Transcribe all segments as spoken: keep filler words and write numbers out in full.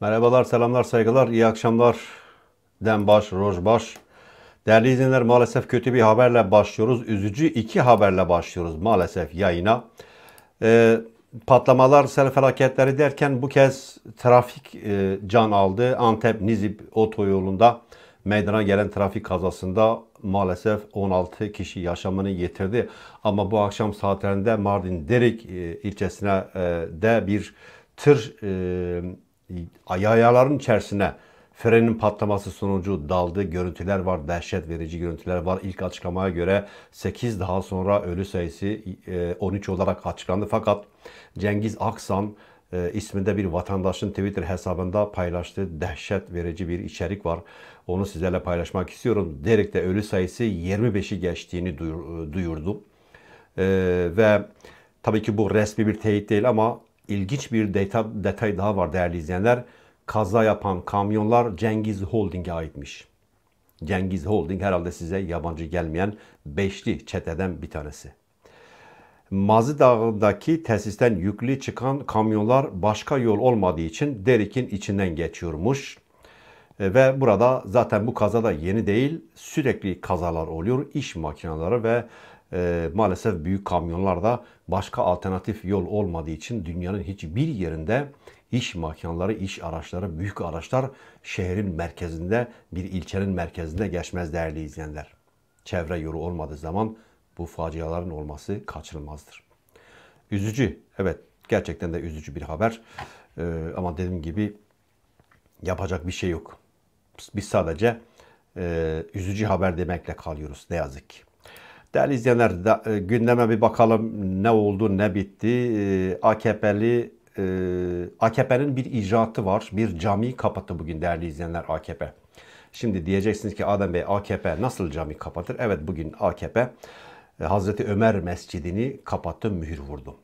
Merhabalar, selamlar, saygılar, iyi akşamlar. Denbaş, Rojbaş. Değerli izleyenler, maalesef kötü bir haberle başlıyoruz. Üzücü iki haberle başlıyoruz maalesef yayına. Ee, patlamalar, sel felaketleri derken bu kez trafik e, can aldı. Antep-Nizip otoyolunda meydana gelen trafik kazasında maalesef on altı kişi yaşamını yitirdi. Ama bu akşam saatlerinde Mardin Derik e, ilçesine e, de bir tır e, yayaların içerisine frenin patlaması sonucu daldı. Görüntüler var, dehşet verici görüntüler var. İlk açıklamaya göre sekiz, daha sonra ölü sayısı on üç olarak açıklandı. Fakat Cengiz Aksan isminde bir vatandaşın Twitter hesabında paylaştığı dehşet verici bir içerik var. Onu sizlerle paylaşmak istiyorum. Derik'te ölü sayısı yirmi beşi geçtiğini duyurdu. Ve tabii ki bu resmi bir teyit değil ama İlginç bir detay daha var değerli izleyenler. Kaza yapan kamyonlar Cengiz Holding'e aitmiş. Cengiz Holding herhalde size yabancı gelmeyen beşli çeteden bir tanesi. Mazı Dağı'ndaki tesisten yüklü çıkan kamyonlar başka yol olmadığı için Derik'in içinden geçiyormuş. Ve burada zaten bu kaza da yeni değil, sürekli kazalar oluyor. İş makineleri ve E, maalesef büyük kamyonlarda başka alternatif yol olmadığı için dünyanın hiçbir yerinde iş makineleri, iş araçları, büyük araçlar şehrin merkezinde, bir ilçenin merkezinde geçmez değerli izleyenler. Çevre yolu olmadığı zaman bu faciaların olması kaçınılmazdır. Üzücü, evet, gerçekten de üzücü bir haber. E, ama dediğim gibi yapacak bir şey yok. Biz sadece e, üzücü haber demekle kalıyoruz ne yazık ki. Değerli izleyenler, gündeme bir bakalım, ne oldu, ne bitti. A K P'li A K P'nin bir icraatı var. Bir camiyi kapattı bugün değerli izleyenler A K P. Şimdi diyeceksiniz ki Adem Bey, A K P nasıl cami kapatır? Evet, bugün A K P Hazreti Ömer Mescidini kapattı, mühür vurdu.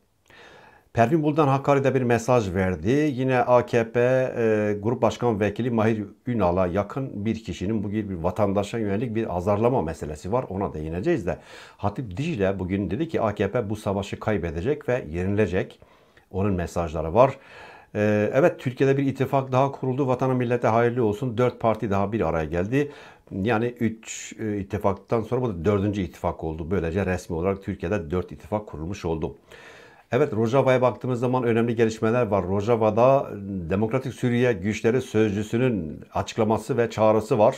Pervin Buldan Hakkari'de bir mesaj verdi. Yine A K P e, Grup Başkan Vekili Mahir Ünal'a yakın bir kişinin bugün bir vatandaşa yönelik bir azarlama meselesi var. Ona değineceğiz de. Hatip Dicle bugün dedi ki A K P bu savaşı kaybedecek ve yenilecek. Onun mesajları var. E, evet, Türkiye'de bir ittifak daha kuruldu. Vatana millete hayırlı olsun. Dört parti daha bir araya geldi. Yani üç e, ittifaktan sonra bu da dördüncü ittifak oldu. Böylece resmi olarak Türkiye'de dört ittifak kurulmuş oldu. Evet, Rojava'ya baktığımız zaman önemli gelişmeler var. Rojava'da Demokratik Suriye Güçleri Sözcüsü'nün açıklaması ve çağrısı var.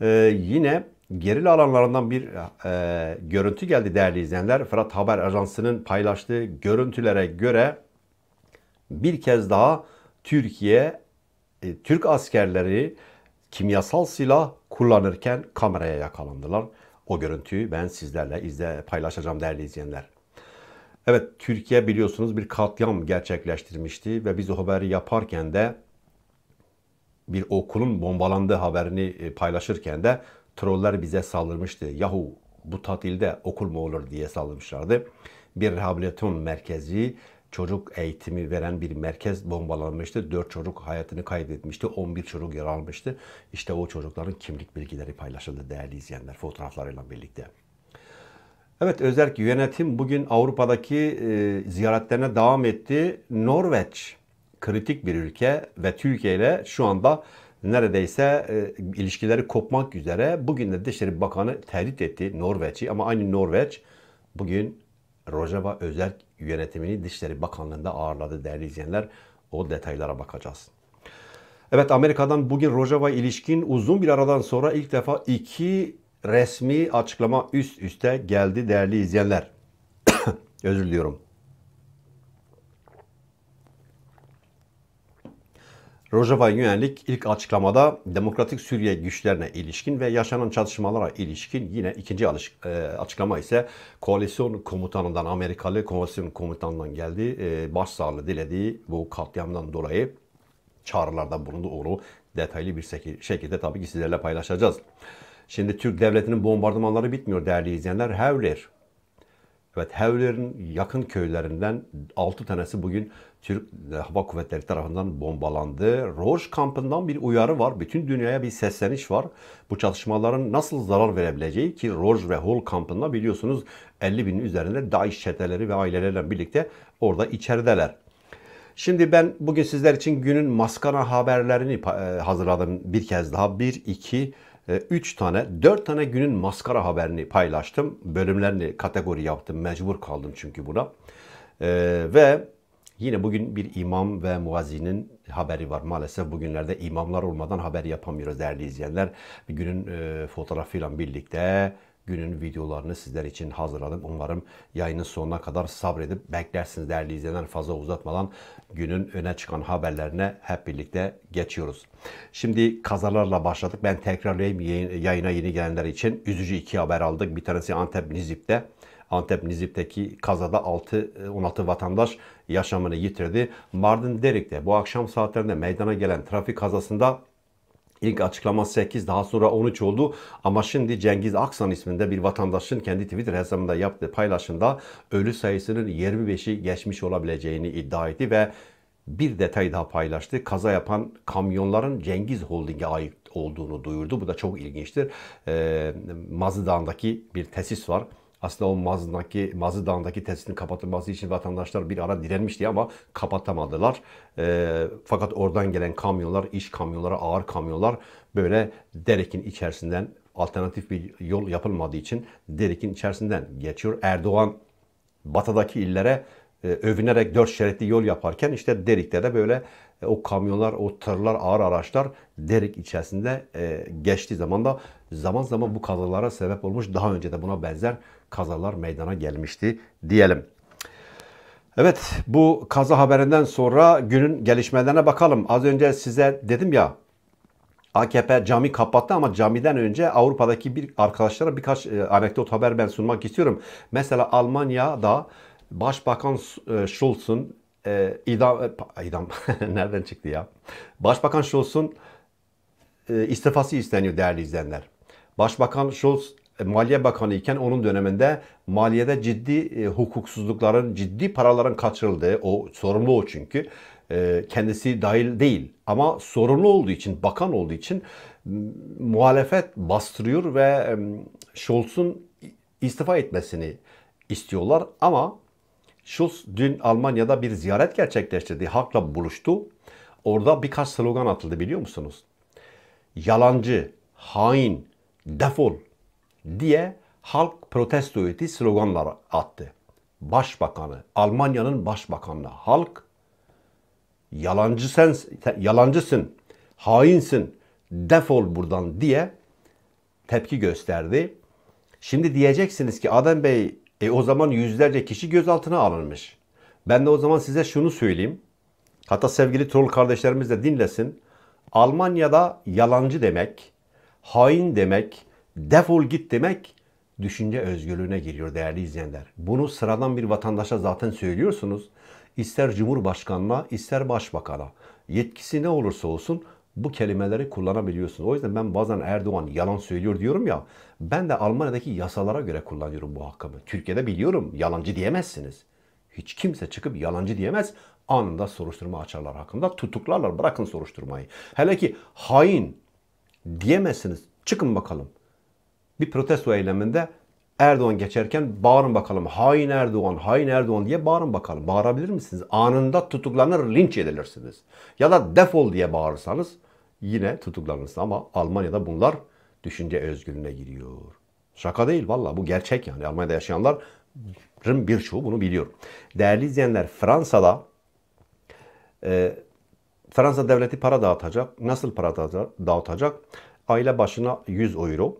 Ee, yine gerilla alanlarından bir e, görüntü geldi değerli izleyenler. Fırat Haber Ajansı'nın paylaştığı görüntülere göre bir kez daha Türkiye, e, Türk askerleri kimyasal silah kullanırken kameraya yakalandılar. O görüntüyü ben sizlerle izle, paylaşacağım değerli izleyenler. Evet, Türkiye biliyorsunuz bir katliam gerçekleştirmişti ve biz o haberi yaparken de bir okulun bombalandığı haberini paylaşırken de troller bize saldırmıştı. Yahu bu tatilde okul mu olur diye saldırmışlardı. Bir rehabilitasyon merkezi, çocuk eğitimi veren bir merkez bombalanmıştı. dört çocuk hayatını kaybetmişti. on bir çocuk yaralanmıştı. İşte o çocukların kimlik bilgileri paylaşıldı değerli izleyenler, fotoğraflarıyla birlikte. Evet, Özerk Yönetim bugün Avrupa'daki e, ziyaretlerine devam etti. Norveç kritik bir ülke ve Türkiye ile şu anda neredeyse e, ilişkileri kopmak üzere. Bugün de Dışişleri Bakanı tehdit etti Norveç'i, ama aynı Norveç bugün Rojava Özerk Yönetimini Dışişleri Bakanlığı'nda ağırladı değerli izleyenler. O detaylara bakacağız. Evet, Amerika'dan bugün Rojava ilişkin uzun bir aradan sonra ilk defa iki resmi açıklama üst üste geldi değerli izleyenler. Özür diliyorum. Rojava'ya yönelik ilk açıklamada Demokratik Suriye güçlerine ilişkin ve yaşanan çatışmalara ilişkin, yine ikinci açıklama ise koalisyon komutanından, Amerikalı koalisyon komutanından geldi. Başsağlığı dilediği bu katliamdan dolayı çağrılarda bulundu. Onu detaylı bir şekilde tabii ki sizlerle paylaşacağız. Şimdi Türk devletinin bombardımanları bitmiyor değerli izleyenler. Hevler. Evet, Hevler'in yakın köylerinden altı tanesi bugün Türk Hava Kuvvetleri tarafından bombalandı. Roj kampından bir uyarı var. Bütün dünyaya bir sesleniş var. Bu çatışmaların nasıl zarar verebileceği, ki Roj ve Hol kampında biliyorsunuz elli binin üzerinde DAEŞ çeteleri ve ailelerle birlikte orada içerideler. Şimdi ben bugün sizler için günün maskara haberlerini hazırladım. Bir kez daha bir, iki, üç tane, dört tane günün maskara haberini paylaştım. Bölümlerini kategori yaptım. Mecbur kaldım çünkü buna. Ee, ve yine bugün bir imam ve muazzinin haberi var. Maalesef bugünlerde imamlar olmadan haber yapamıyoruz değerli izleyenler. Günün e, fotoğrafıyla birlikte günün videolarını sizler için hazırladım. Umarım yayının sonuna kadar sabredip beklersiniz değerli izleyenler. Fazla uzatmadan günün öne çıkan haberlerine hep birlikte geçiyoruz. Şimdi kazalarla başladık. Ben tekrarlayayım yayına yeni gelenler için. Üzücü iki haber aldık. Bir tanesi Antep Nizip'te. Antep Nizip'teki kazada altı, on altı vatandaş yaşamını yitirdi. Mardin Derik'te bu akşam saatlerinde meydana gelen trafik kazasında İlk açıklama sekiz, daha sonra on üç oldu. Ama şimdi Cengiz Aksan isminde bir vatandaşın kendi Twitter hesabında yaptığı paylaşımda ölü sayısının yirmi beşi geçmiş olabileceğini iddia etti ve bir detay daha paylaştı. Kaza yapan kamyonların Cengiz Holding'e ait olduğunu duyurdu. Bu da çok ilginçtir. Ee, Mazı Dağı'ndaki bir tesis var. Aslında o Mazı'daki, Mazı Dağı'ndaki tesisin kapatılması için vatandaşlar bir ara direnmişti ama kapatamadılar. E, fakat oradan gelen kamyonlar, iş kamyonları, ağır kamyonlar böyle Derek'in içerisinden, alternatif bir yol yapılmadığı için Derek'in içerisinden geçiyor. Erdoğan batıdaki illere e, övünerek dört şeritli yol yaparken işte Derek'te de böyle e, o kamyonlar, o tırlar, ağır araçlar Derek içerisinde e, geçtiği zaman da zaman zaman bu kazalara sebep olmuş. Daha önce de buna benzer kazalar meydana gelmişti diyelim. Evet, bu kaza haberinden sonra günün gelişmelerine bakalım. Az önce size dedim ya, A K P cami kapattı ama camiden önce Avrupa'daki bir arkadaşlara birkaç e, anekdot haber ben sunmak istiyorum. Mesela Almanya'da Başbakan e, Scholz'un e, idam, e, idam nereden çıktı ya? Başbakan Scholz'un e, istifası isteniyor değerli izleyenler. Başbakan Scholz Maliye Bakanı iken onun döneminde maliyede ciddi e, hukuksuzlukların, ciddi paraların kaçırıldığı, o sorumlu o çünkü. E, kendisi dahil değil ama sorumlu olduğu için, bakan olduğu için muhalefet bastırıyor ve e, Scholz'un istifa etmesini istiyorlar. Ama Scholz dün Almanya'da bir ziyaret gerçekleştirdi, halkla buluştu. Orada birkaç slogan atıldı biliyor musunuz? Yalancı, hain, defol diye halk protesto ettiği sloganlar attı. Başbakanı, Almanya'nın başbakanına halk yalancı sen, yalancısın, hainsin, defol buradan diye tepki gösterdi. Şimdi diyeceksiniz ki Adem Bey e, o zaman yüzlerce kişi gözaltına alınmış. Ben de o zaman size şunu söyleyeyim. Hatta sevgili troll kardeşlerimiz de dinlesin. Almanya'da yalancı demek, hain demek, defol git demek düşünce özgürlüğüne giriyor değerli izleyenler. Bunu sıradan bir vatandaşa zaten söylüyorsunuz. İster Cumhurbaşkanına, ister Başbakan'a, yetkisi ne olursa olsun bu kelimeleri kullanabiliyorsunuz. O yüzden ben bazen Erdoğan yalan söylüyor diyorum ya, ben de Almanya'daki yasalara göre kullanıyorum bu hakkımı. Türkiye'de biliyorum yalancı diyemezsiniz. Hiç kimse çıkıp yalancı diyemez. Anında soruşturma açarlar hakkında, tutuklarlar, bırakın soruşturmayı. Hele ki hain diyemezsiniz. Çıkın bakalım. Bir protesto eyleminde Erdoğan geçerken bağırın bakalım. Hain Erdoğan, hain Erdoğan diye bağırın bakalım. Bağırabilir misiniz? Anında tutuklanır, linç edilirsiniz. Ya da defol diye bağırırsanız yine tutuklanırsınız. Ama Almanya'da bunlar düşünce özgürlüğüne giriyor. Şaka değil valla, bu gerçek yani. Almanya'da yaşayanların birçoğu bunu biliyor. Değerli izleyenler, Fransa'da e, Fransa devleti para dağıtacak. Nasıl para dağıtacak? Aile başına yüz euro.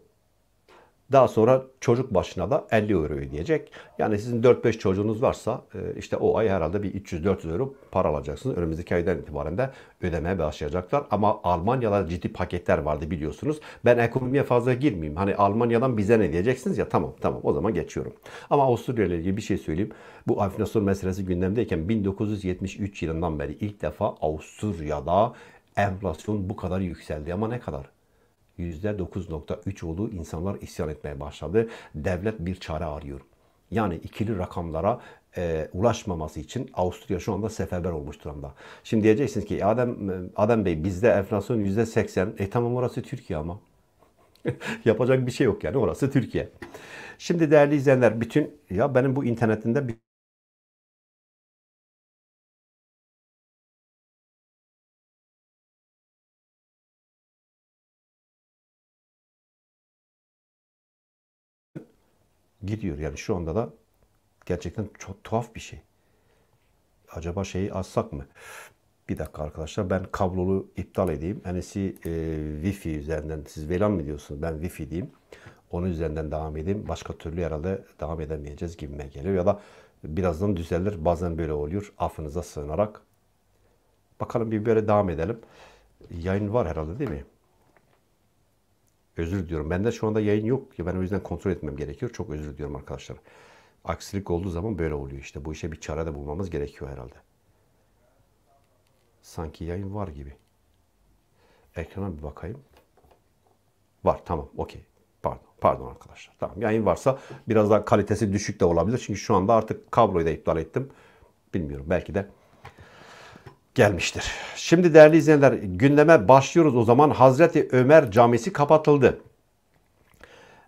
Daha sonra çocuk başına da elli euro ödeyecek. Yani sizin dört beş çocuğunuz varsa işte o ay herhalde bir üç yüz dört yüz euro para alacaksınız. Önümüzdeki aydan itibaren de ödemeye başlayacaklar. Ama Almanya'da ciddi paketler vardı biliyorsunuz. Ben ekonomiye fazla girmeyeyim. Hani Almanya'dan bize ne diyeceksiniz ya, tamam tamam o zaman geçiyorum. Ama Avusturya ile ilgili bir şey söyleyeyim. Bu enflasyon meselesi gündemdeyken bin dokuz yüz yetmiş üç yılından beri ilk defa Avusturya'da enflasyon bu kadar yükseldi. Ama ne kadar? yüzde dokuz nokta üç olduğu insanlar isyan etmeye başladı. Devlet bir çare arıyor. Yani ikili rakamlara e, ulaşmaması için Avusturya şu anda seferber olmuş durumda. Şimdi diyeceksiniz ki Adem, Adem Bey bizde enflasyon yüzde seksen. E tamam, orası Türkiye ama. Yapacak bir şey yok yani, orası Türkiye. Şimdi değerli izleyenler, bütün ya benim bu internetinde bir gidiyor. Yani şu anda da gerçekten çok tuhaf bir şey. Acaba şeyi açsak mı? Bir dakika arkadaşlar, ben kablolu iptal edeyim. En iyisi e, Wi-Fi üzerinden, siz V LAN mı diyorsunuz? Ben Wi-Fi diyeyim. Onun üzerinden devam edeyim. Başka türlü herhalde devam edemeyeceğiz gibime geliyor. Ya da birazdan düzelir. Bazen böyle oluyor. Affınıza sığınarak. Bakalım bir böyle devam edelim. Yayın var herhalde değil mi? Özür diliyorum. Bende şu anda yayın yok ki. Ben o yüzden kontrol etmem gerekiyor. Çok özür diliyorum arkadaşlar. Aksilik olduğu zaman böyle oluyor işte. Bu işe bir çare de bulmamız gerekiyor herhalde. Sanki yayın var gibi. Ekrana bir bakayım. Var, tamam, okey. Pardon, pardon arkadaşlar. Tamam, yayın varsa biraz daha kalitesi düşük de olabilir. Çünkü şu anda artık kabloyu da iptal ettim. Bilmiyorum, belki de gelmiştir. Şimdi değerli izleyenler, gündeme başlıyoruz o zaman. Hazreti Ömer Camisi kapatıldı.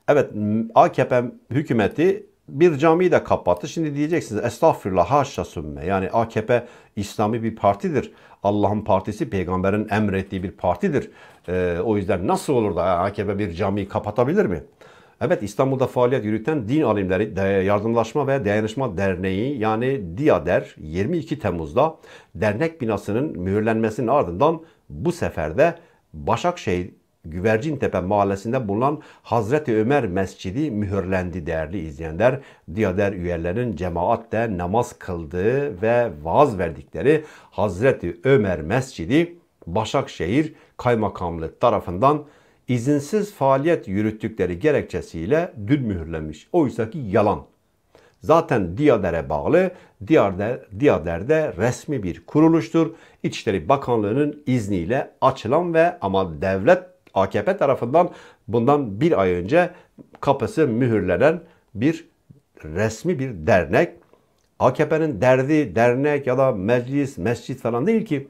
Evet, A K P hükümeti bir camiyi de kapattı. Şimdi diyeceksiniz estağfirullah, haşa sümme. Yani A K P İslami bir partidir. Allah'ın partisi, peygamberin emrettiği bir partidir. Ee, o yüzden nasıl olur da A K P bir camiyi kapatabilir mi? Evet, İstanbul'da faaliyet yürüten Din Alimleri Yardımlaşma ve Dayanışma Derneği yani Diyader yirmi iki Temmuz'da dernek binasının mühürlenmesinin ardından bu sefer de Başakşehir Güvercintepe mahallesinde bulunan Hazreti Ömer Mescidi mühürlendi değerli izleyenler. Diyader üyelerinin cemaatle namaz kıldığı ve vaaz verdikleri Hazreti Ömer Mescidi Başakşehir Kaymakamlığı tarafından izinsiz faaliyet yürüttükleri gerekçesiyle dün mühürlenmiş. Oysa ki yalan. Zaten Diyader'e bağlı, Diyader, Diyader'de resmi bir kuruluştur. İçişleri Bakanlığı'nın izniyle açılan ve ama devlet A K P tarafından bundan bir ay önce kapısı mühürlenen bir resmi bir dernek. A K P'nin derdi dernek ya da meclis, mescit falan değil ki.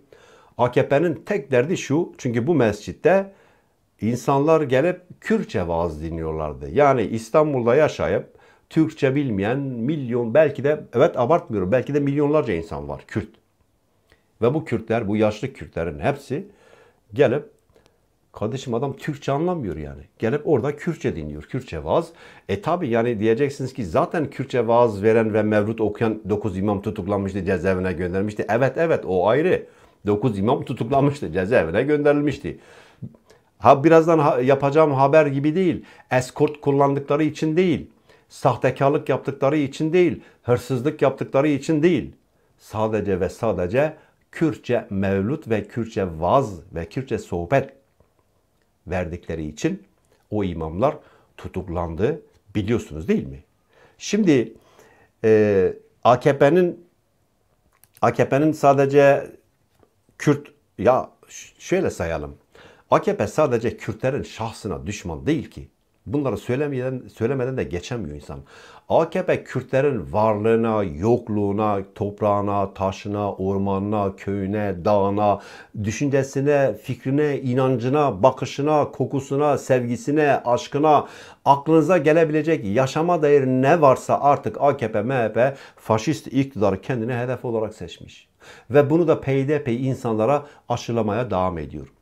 A K P'nin tek derdi şu, çünkü bu mescitte insanlar gelip Kürtçe vaaz dinliyorlardı. Yani İstanbul'da yaşayıp Türkçe bilmeyen milyon, belki de, evet abartmıyorum, belki de milyonlarca insan var Kürt. Ve bu Kürtler, bu yaşlı Kürtlerin hepsi gelip, kardeşim adam Türkçe anlamıyor yani. Gelip orada Kürtçe dinliyor, Kürtçe vaaz. E tabi yani diyeceksiniz ki zaten Kürtçe vaaz veren ve mevlüt okuyan dokuz imam tutuklanmıştı, cezaevine göndermişti. Evet evet, o ayrı. dokuz imam tutuklanmıştı, cezaevine gönderilmişti. Ha, birazdan ha, yapacağım haber gibi değil. Eskort kullandıkları için değil. Sahtekarlık yaptıkları için değil. Hırsızlık yaptıkları için değil. Sadece ve sadece Kürtçe mevlüt ve Kürtçe vaaz ve Kürtçe sohbet verdikleri için o imamlar tutuklandı. Biliyorsunuz değil mi? Şimdi e, A K P'nin A K P'nin sadece Kürt, ya şöyle sayalım. A K P sadece Kürtlerin şahsına düşman değil ki. Bunları söylemeden, söylemeden de geçemiyor insan. A K P Kürtlerin varlığına, yokluğuna, toprağına, taşına, ormanına, köyüne, dağına, düşüncesine, fikrine, inancına, bakışına, kokusuna, sevgisine, aşkına, aklınıza gelebilecek yaşama dair ne varsa artık A K P, M H P, faşist iktidarı kendine hedef olarak seçmiş. Ve bunu da peyderpey insanlara aşılamaya devam ediyor.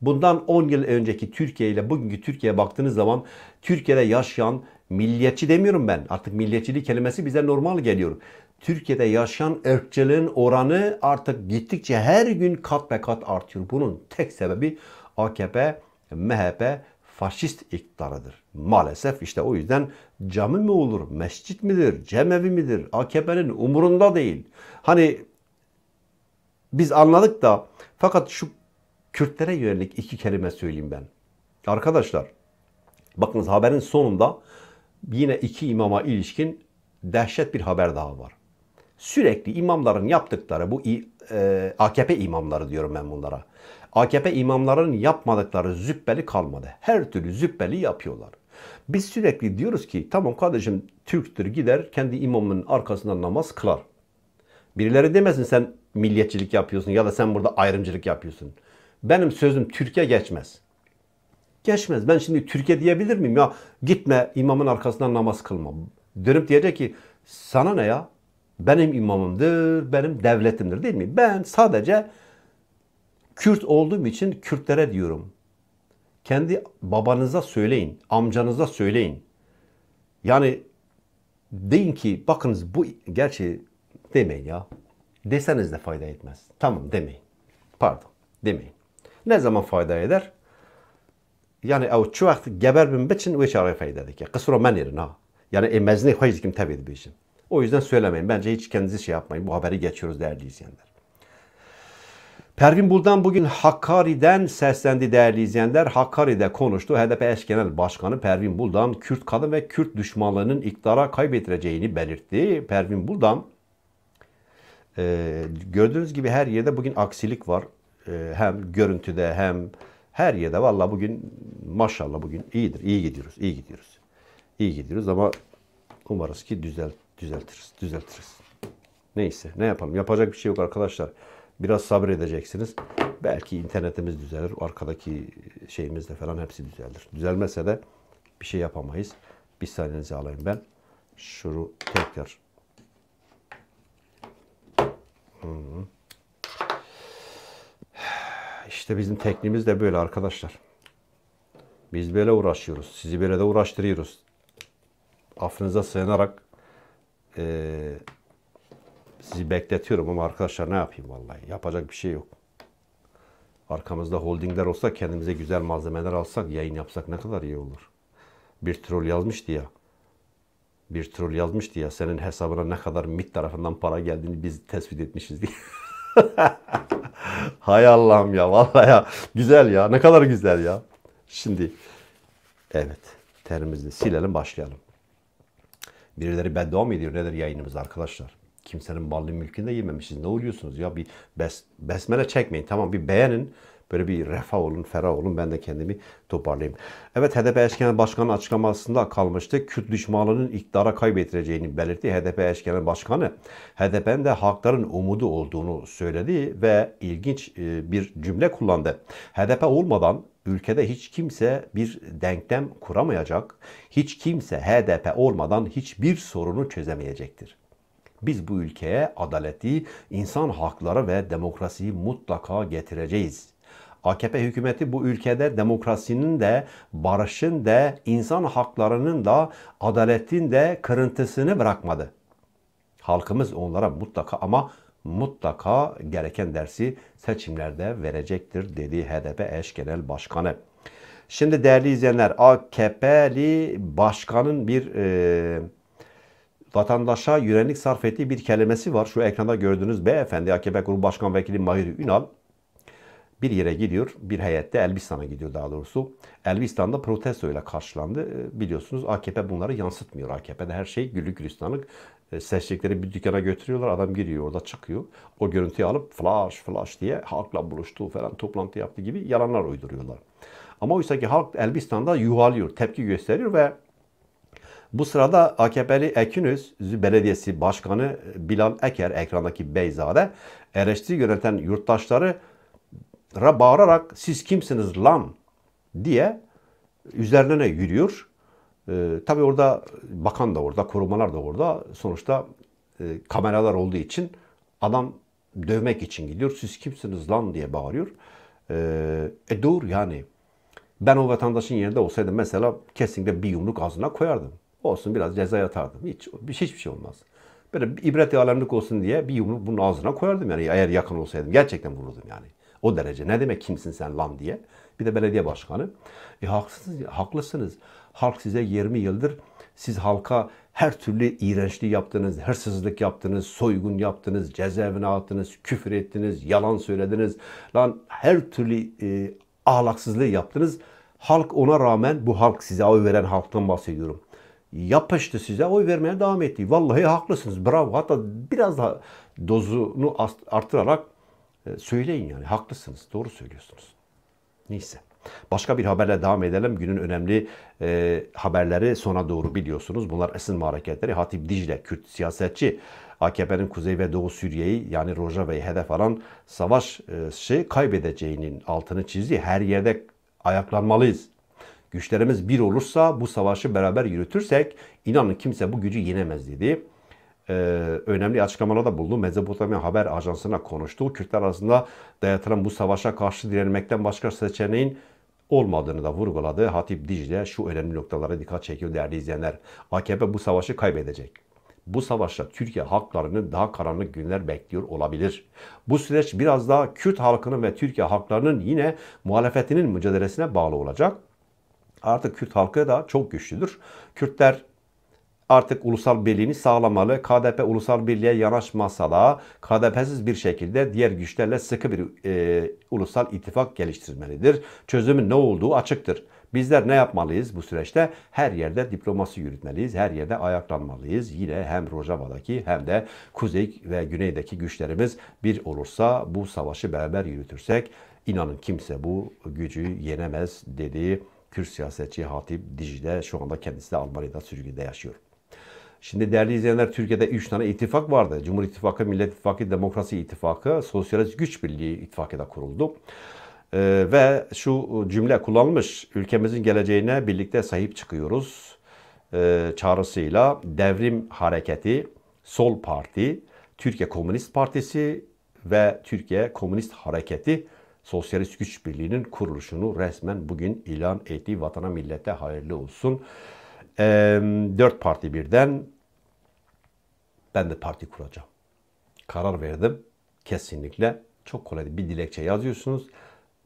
Bundan on yıl önceki Türkiye ile bugünkü Türkiye'ye baktığınız zaman Türkiye'de yaşayan milliyetçi demiyorum ben. Artık milliyetçiliği kelimesi bize normal geliyor. Türkiye'de yaşayan ırkçılığın oranı artık gittikçe her gün kat be kat artıyor. Bunun tek sebebi A K P, M H P, faşist iktidarıdır. Maalesef işte o yüzden cami mi olur, mescit midir, cemevi midir A K P'nin umurunda değil. Hani biz anladık da, fakat şu Kürtlere yönelik iki kelime söyleyeyim ben. Arkadaşlar, bakınız haberin sonunda yine iki imama ilişkin dehşet bir haber daha var. Sürekli imamların yaptıkları, bu e, A K P imamları diyorum ben bunlara. A K P imamların yapmadıkları züppeli kalmadı. Her türlü züppeli yapıyorlar. Biz sürekli diyoruz ki tamam kardeşim Türktür, gider kendi imamının arkasından namaz kılar. Birileri demesin sen milliyetçilik yapıyorsun ya da sen burada ayrımcılık yapıyorsun. Benim sözüm Türkiye geçmez. Geçmez. Ben şimdi Türkiye diyebilir miyim? Ya gitme imamın arkasından namaz kılma. Dönüp diyecek ki sana ne ya? Benim imamımdır, benim devletimdir değil mi? Ben sadece Kürt olduğum için Kürtlere diyorum. Kendi babanıza söyleyin, amcanıza söyleyin. Yani deyin ki bakınız bu, gerçi demeyin ya. Deseniz de fayda etmez. Tamam demeyin. Pardon demeyin. Ne zaman fayda eder? Yani o şu vakti gebermem için o çare fayda eder ki. Kısura ben yerin ha. Yani emezini hiç kim tabi edilmişim. O yüzden söylemeyin. Bence hiç kendinizi şey yapmayın. Bu haberi geçiyoruz değerli izleyenler. Pervin Buldan bugün Hakkari'den seslendi değerli izleyenler. Hakkari'de konuştu. H D P eş genel başkanı Pervin Buldan, Kürt kadın ve Kürt düşmanlığının iktidara kaybettireceğini belirtti. Pervin Buldan, e, gördüğünüz gibi her yerde bugün aksilik var. E, hem görüntüde hem her yerde. Vallahi bugün maşallah bugün iyidir. İyi gidiyoruz. İyi gidiyoruz. İyi gidiyoruz ama umarız ki düzel, düzeltiriz. Düzeltiriz. Neyse ne yapalım. Yapacak bir şey yok arkadaşlar. Biraz sabredeceksiniz. Belki internetimiz düzelir. Arkadaki şeyimiz de falan hepsi düzelir. Düzelmezse de bir şey yapamayız. Bir saniyenizi alayım ben. Şunu tekrar. İşte bizim tekniğimiz de böyle arkadaşlar. Biz böyle uğraşıyoruz. Sizi böyle de uğraştırıyoruz. Affınıza sığınarak eee sizi bekletiyorum ama arkadaşlar ne yapayım vallahi. Yapacak bir şey yok. Arkamızda holdingler olsa kendimize güzel malzemeler alsak, yayın yapsak ne kadar iyi olur. Bir troll yazmıştı ya. Bir troll yazmıştı ya. Senin hesabına ne kadar MİT tarafından para geldiğini biz tespit etmişiz diye. Hay Allah'ım ya. Vallahi ya. Güzel ya. Ne kadar güzel ya. Şimdi evet. Terimizi silelim başlayalım. Birileri beddua mı ediyor? Nedir yayınımız arkadaşlar? Kimsenin malını mülkünü de yememişiz. Ne oluyorsunuz ya? Bir bes, besmele çekmeyin. Tamam bir beğenin. Böyle bir refah olun, ferah olun. Ben de kendimi toparlayayım. Evet H D P eş genel başkanı açıklamasında kalmıştı. Kürt düşmanlığının iktidara kaybettireceğini belirtti. H D P eş genel başkanı H D P'nin de halkların umudu olduğunu söyledi ve ilginç bir cümle kullandı. H D P olmadan ülkede hiç kimse bir denklem kuramayacak. Hiç kimse H D P olmadan hiçbir sorunu çözemeyecektir. Biz bu ülkeye adaleti, insan hakları ve demokrasiyi mutlaka getireceğiz. A K P hükümeti bu ülkede demokrasinin de, barışın da, insan haklarının da, adaletin de kırıntısını bırakmadı. Halkımız onlara mutlaka ama mutlaka gereken dersi seçimlerde verecektir dedi H D P eş genel başkanı. Şimdi değerli izleyenler, A K P'li başkanın bir... E, vatandaşa yönelik sarf ettiği bir kelimesi var. Şu ekranda gördüğünüz beyefendi A K P Grup Başkan Vekili Mahir Ünal bir yere gidiyor. Bir heyette Elbistan'a gidiyor daha doğrusu. Elbistan'da protesto ile karşılandı. Biliyorsunuz A K P bunları yansıtmıyor. A K P'de her şey güllük gülistanlık. Seçecekleri bir dükkana götürüyorlar. Adam giriyor orada çıkıyor. O görüntüyü alıp flash flash diye halkla buluştu falan toplantı yaptı gibi yalanlar uyduruyorlar. Ama oysa ki halk Elbistan'da yuhalıyor. Tepki gösteriyor ve bu sırada A K P'li Ekinüz Belediyesi Başkanı Bilal Eker, ekrandaki Beyzade, eleştiri yöneten yurttaşları bağırarak siz kimsiniz lan diye üzerlerine yürüyor. Ee, tabii orada bakan da orada, korumalar da orada. Sonuçta e, kameralar olduğu için adam dövmek için gidiyor. Siz kimsiniz lan diye bağırıyor. Ee, e doğru yani. Ben o vatandaşın yerinde olsaydım mesela kesinlikle bir yumruk ağzına koyardım. Olsun biraz ceza yatardım. Hiç, hiçbir şey olmaz. Böyle bir ibret-i alemlik olsun diye bir yumruk bunun ağzına koyardım. Yani eğer yakın olsaydım gerçekten vururdum yani. O derece. Ne demek kimsin sen lan diye. Bir de belediye başkanı. E, haksız, haklısınız. Halk size yirmi yıldır siz halka her türlü iğrençliği yaptınız, hırsızlık yaptınız, soygun yaptınız, cezaevine attınız, küfür ettiniz, yalan söylediniz. Lan her türlü e, ahlaksızlığı yaptınız. Halk ona rağmen bu halk size oy veren halktan bahsediyorum. Yapıştı size, oy vermeye devam etti. Vallahi haklısınız, bravo. Hatta biraz daha dozunu artırarak söyleyin yani. Haklısınız, doğru söylüyorsunuz. Neyse. Başka bir haberle devam edelim. Günün önemli e, haberleri sona doğru biliyorsunuz. Bunlar ısınma hareketleri. Hatip Dicle, Kürt siyasetçi. A K P'nin Kuzey ve Doğu Suriye'yi yani Rojava'yı hedef alan savaşı kaybedeceğinin altını çizdi. Her yerde ayaklanmalıyız. Güçlerimiz bir olursa bu savaşı beraber yürütürsek inanın kimse bu gücü yenemez dedi. Ee, önemli açıklamalarda bulundu. Mezopotamya Haber Ajansı'na konuştu. Kürtler arasında dayatılan bu savaşa karşı direnmekten başka seçeneğin olmadığını da vurguladı. Hatip Dicle şu önemli noktalara dikkat çekiyor değerli izleyenler. A K P bu savaşı kaybedecek. Bu savaşta Türkiye halklarının daha karanlık günler bekliyor olabilir. Bu süreç biraz daha Kürt halkının ve Türkiye halklarının yine muhalefetinin mücadelesine bağlı olacak. Artık Kürt halkı da çok güçlüdür. Kürtler artık ulusal birliğini sağlamalı. K D P ulusal birliğe yanaşmasa da K D P'siz bir şekilde diğer güçlerle sıkı bir e, ulusal ittifak geliştirmelidir. Çözümün ne olduğu açıktır. Bizler ne yapmalıyız bu süreçte? Her yerde diplomasi yürütmeliyiz. Her yerde ayaklanmalıyız. Yine hem Rojava'daki hem de kuzey ve güneydeki güçlerimiz bir olursa, bu savaşı beraber yürütürsek, inanın kimse bu gücü yenemez dedi Kürt siyasetçi Hatip Dicle. Şu anda kendisi de Almanya'da sürgünde yaşıyor. Şimdi değerli izleyenler, Türkiye'de üç tane ittifak vardı. Cumhur İttifakı, Millet İttifakı, Demokrasi İttifakı, Sosyalist Güç Birliği İttifakı da kuruldu. Ee, ve şu cümle kullanılmış: ülkemizin geleceğine birlikte sahip çıkıyoruz ee, çağrısıyla Devrim Hareketi, Sol Parti, Türkiye Komünist Partisi ve Türkiye Komünist Hareketi Sosyalist Güç Birliği'nin kuruluşunu resmen bugün ilan ettiği vatana millete hayırlı olsun. Dört parti birden, ben de parti kuracağım, karar verdim. Kesinlikle çok kolay. Bir dilekçe yazıyorsunuz.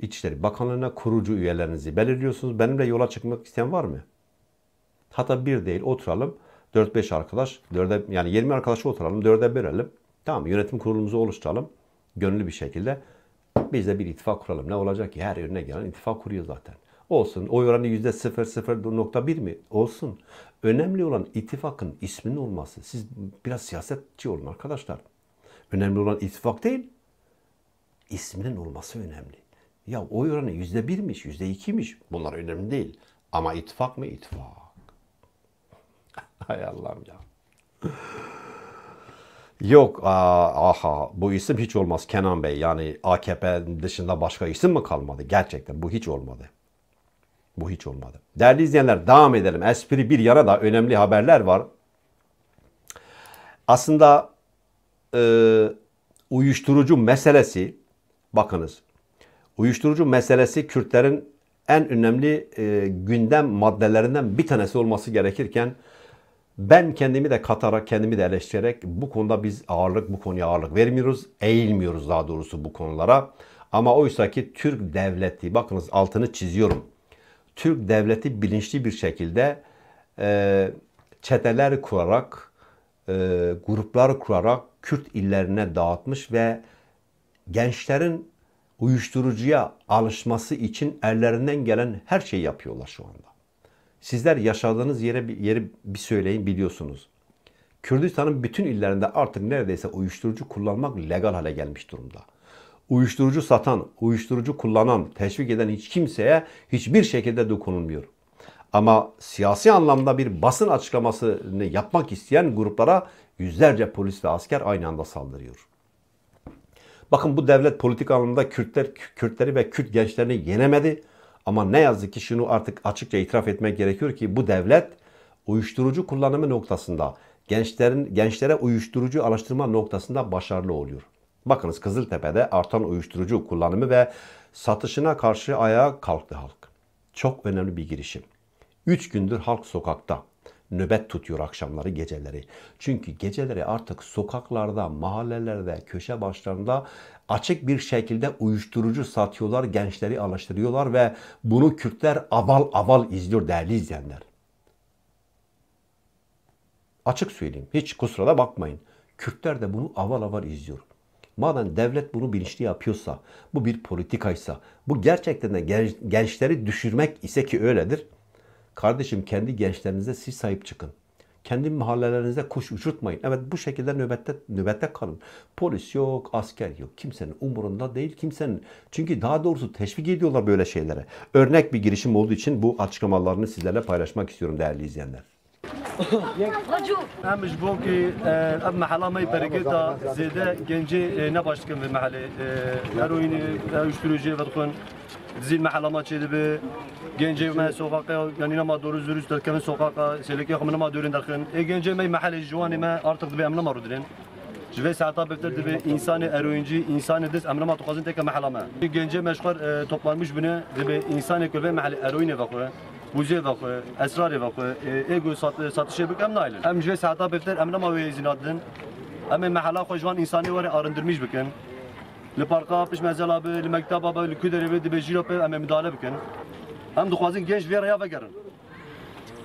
İçişleri Bakanlığı'na kurucu üyelerinizi belirliyorsunuz. Benimle yola çıkmak isteyen var mı? Hatta bir değil, oturalım. dört beş arkadaş, dörde, yani yirmi arkadaşı oturalım, dörde bölelim. Tamam, yönetim kurulumuzu oluşturalım. Gönüllü bir şekilde biz de bir ittifak kuralım. Ne olacak ki? Her önüne gelen ittifak kuruyor zaten. Olsun. Oy oranı yüzde sıfır nokta bir mi? Olsun. Önemli olan ittifakın isminin olması. Siz biraz siyasetçi olun arkadaşlar. Önemli olan ittifak değil, isminin olması önemli. Ya oy oranı yüzde birmiş, yüzde ikimiş. Bunlar önemli değil. Ama ittifak mı? İttifak. Hay Allah'ım ya. Yok, aa, aha, bu isim hiç olmaz Kenan Bey. Yani A K P dışında başka isim mi kalmadı? Gerçekten bu hiç olmadı. Bu hiç olmadı. Değerli izleyenler, devam edelim. Espri bir yana da önemli haberler var. Aslında e, uyuşturucu meselesi, bakınız, uyuşturucu meselesi Kürtlerin en önemli e, gündem maddelerinden bir tanesi olması gerekirken, ben kendimi de katarak, kendimi de eleştirerek, bu konuda biz ağırlık, bu konuya ağırlık vermiyoruz, eğilmiyoruz daha doğrusu bu konulara. Ama oysa ki Türk devleti, bakınız altını çiziyorum, Türk devleti bilinçli bir şekilde e, çeteler kurarak, e, gruplar kurarak Kürt illerine dağıtmış ve gençlerin uyuşturucuya alışması için ellerinden gelen her şeyi yapıyorlar şu anda. Sizler yaşadığınız yere, yeri bir söyleyin, biliyorsunuz. Kürdistan'ın bütün illerinde artık neredeyse uyuşturucu kullanmak legal hale gelmiş durumda. Uyuşturucu satan, uyuşturucu kullanan, teşvik eden hiç kimseye hiçbir şekilde dokunulmuyor. Ama siyasi anlamda bir basın açıklamasını yapmak isteyen gruplara yüzlerce polis ve asker aynı anda saldırıyor. Bakın, bu devlet politik anlamda Kürtler, Kürtleri ve Kürt gençlerini yenemedi. Ama ne yazık ki şunu artık açıkça itiraf etmek gerekiyor ki bu devlet uyuşturucu kullanımı noktasında, gençlerin gençlere uyuşturucu alıştırma noktasında başarılı oluyor. Bakınız, Kızıltepe'de artan uyuşturucu kullanımı ve satışına karşı ayağa kalktı halk. Çok önemli bir girişim. üç gündür halk sokakta. Nöbet tutuyor akşamları, geceleri. Çünkü geceleri artık sokaklarda, mahallelerde, köşe başlarında açık bir şekilde uyuşturucu satıyorlar, gençleri alıştırıyorlar ve bunu Kürtler aval aval izliyor değerli izleyenler. Açık söyleyeyim, hiç kusura da bakmayın. Kürtler de bunu aval aval izliyor. Madem devlet bunu bilinçli yapıyorsa, bu bir politikaysa, bu gerçekten de genç, gençleri düşürmek ise ki öyledir. Kardeşim, kendi gençlerinize siz sahip çıkın. Kendi mahallelerinize kuş uçurtmayın. Evet, bu şekilde nöbette, nöbette kalın. Polis yok, asker yok. Kimsenin umurunda değil, kimsenin. Çünkü daha doğrusu teşvik ediyorlar böyle şeylere. Örnek bir girişim olduğu için bu açıklamalarını sizlerle paylaşmak istiyorum değerli izleyenler. Ben mecbur ki mahallemi periketa zede genci ne başkın bir mahalle. Eroini, uyuşturucu vatkan zil mahallema çedibi. Gençime sokakta yani ne ma doğru dürüst derken sokakta selekte hem ne ma doğru derken gençime mahalle civanime artık bir emlak arıdırın. ve sahtabefterde ve insani eroinci insani des emrama tokazın tek mahalama. Gence meşhur toplanmış bine ve insani kül ve mahal eroine vakıf, buze vakıf, esrar vakıf, ego satışı yapıp naylin. Hem ve sahtabefterde emrama ve izinadın, hem mahala kocaman insani var arındırmış bıken. Le parka yapmış mesela abi, le mektep abi, le küdere ve dibeci yapıp hem müdahale bıken. Hem tokazın genç ve raya vegerin.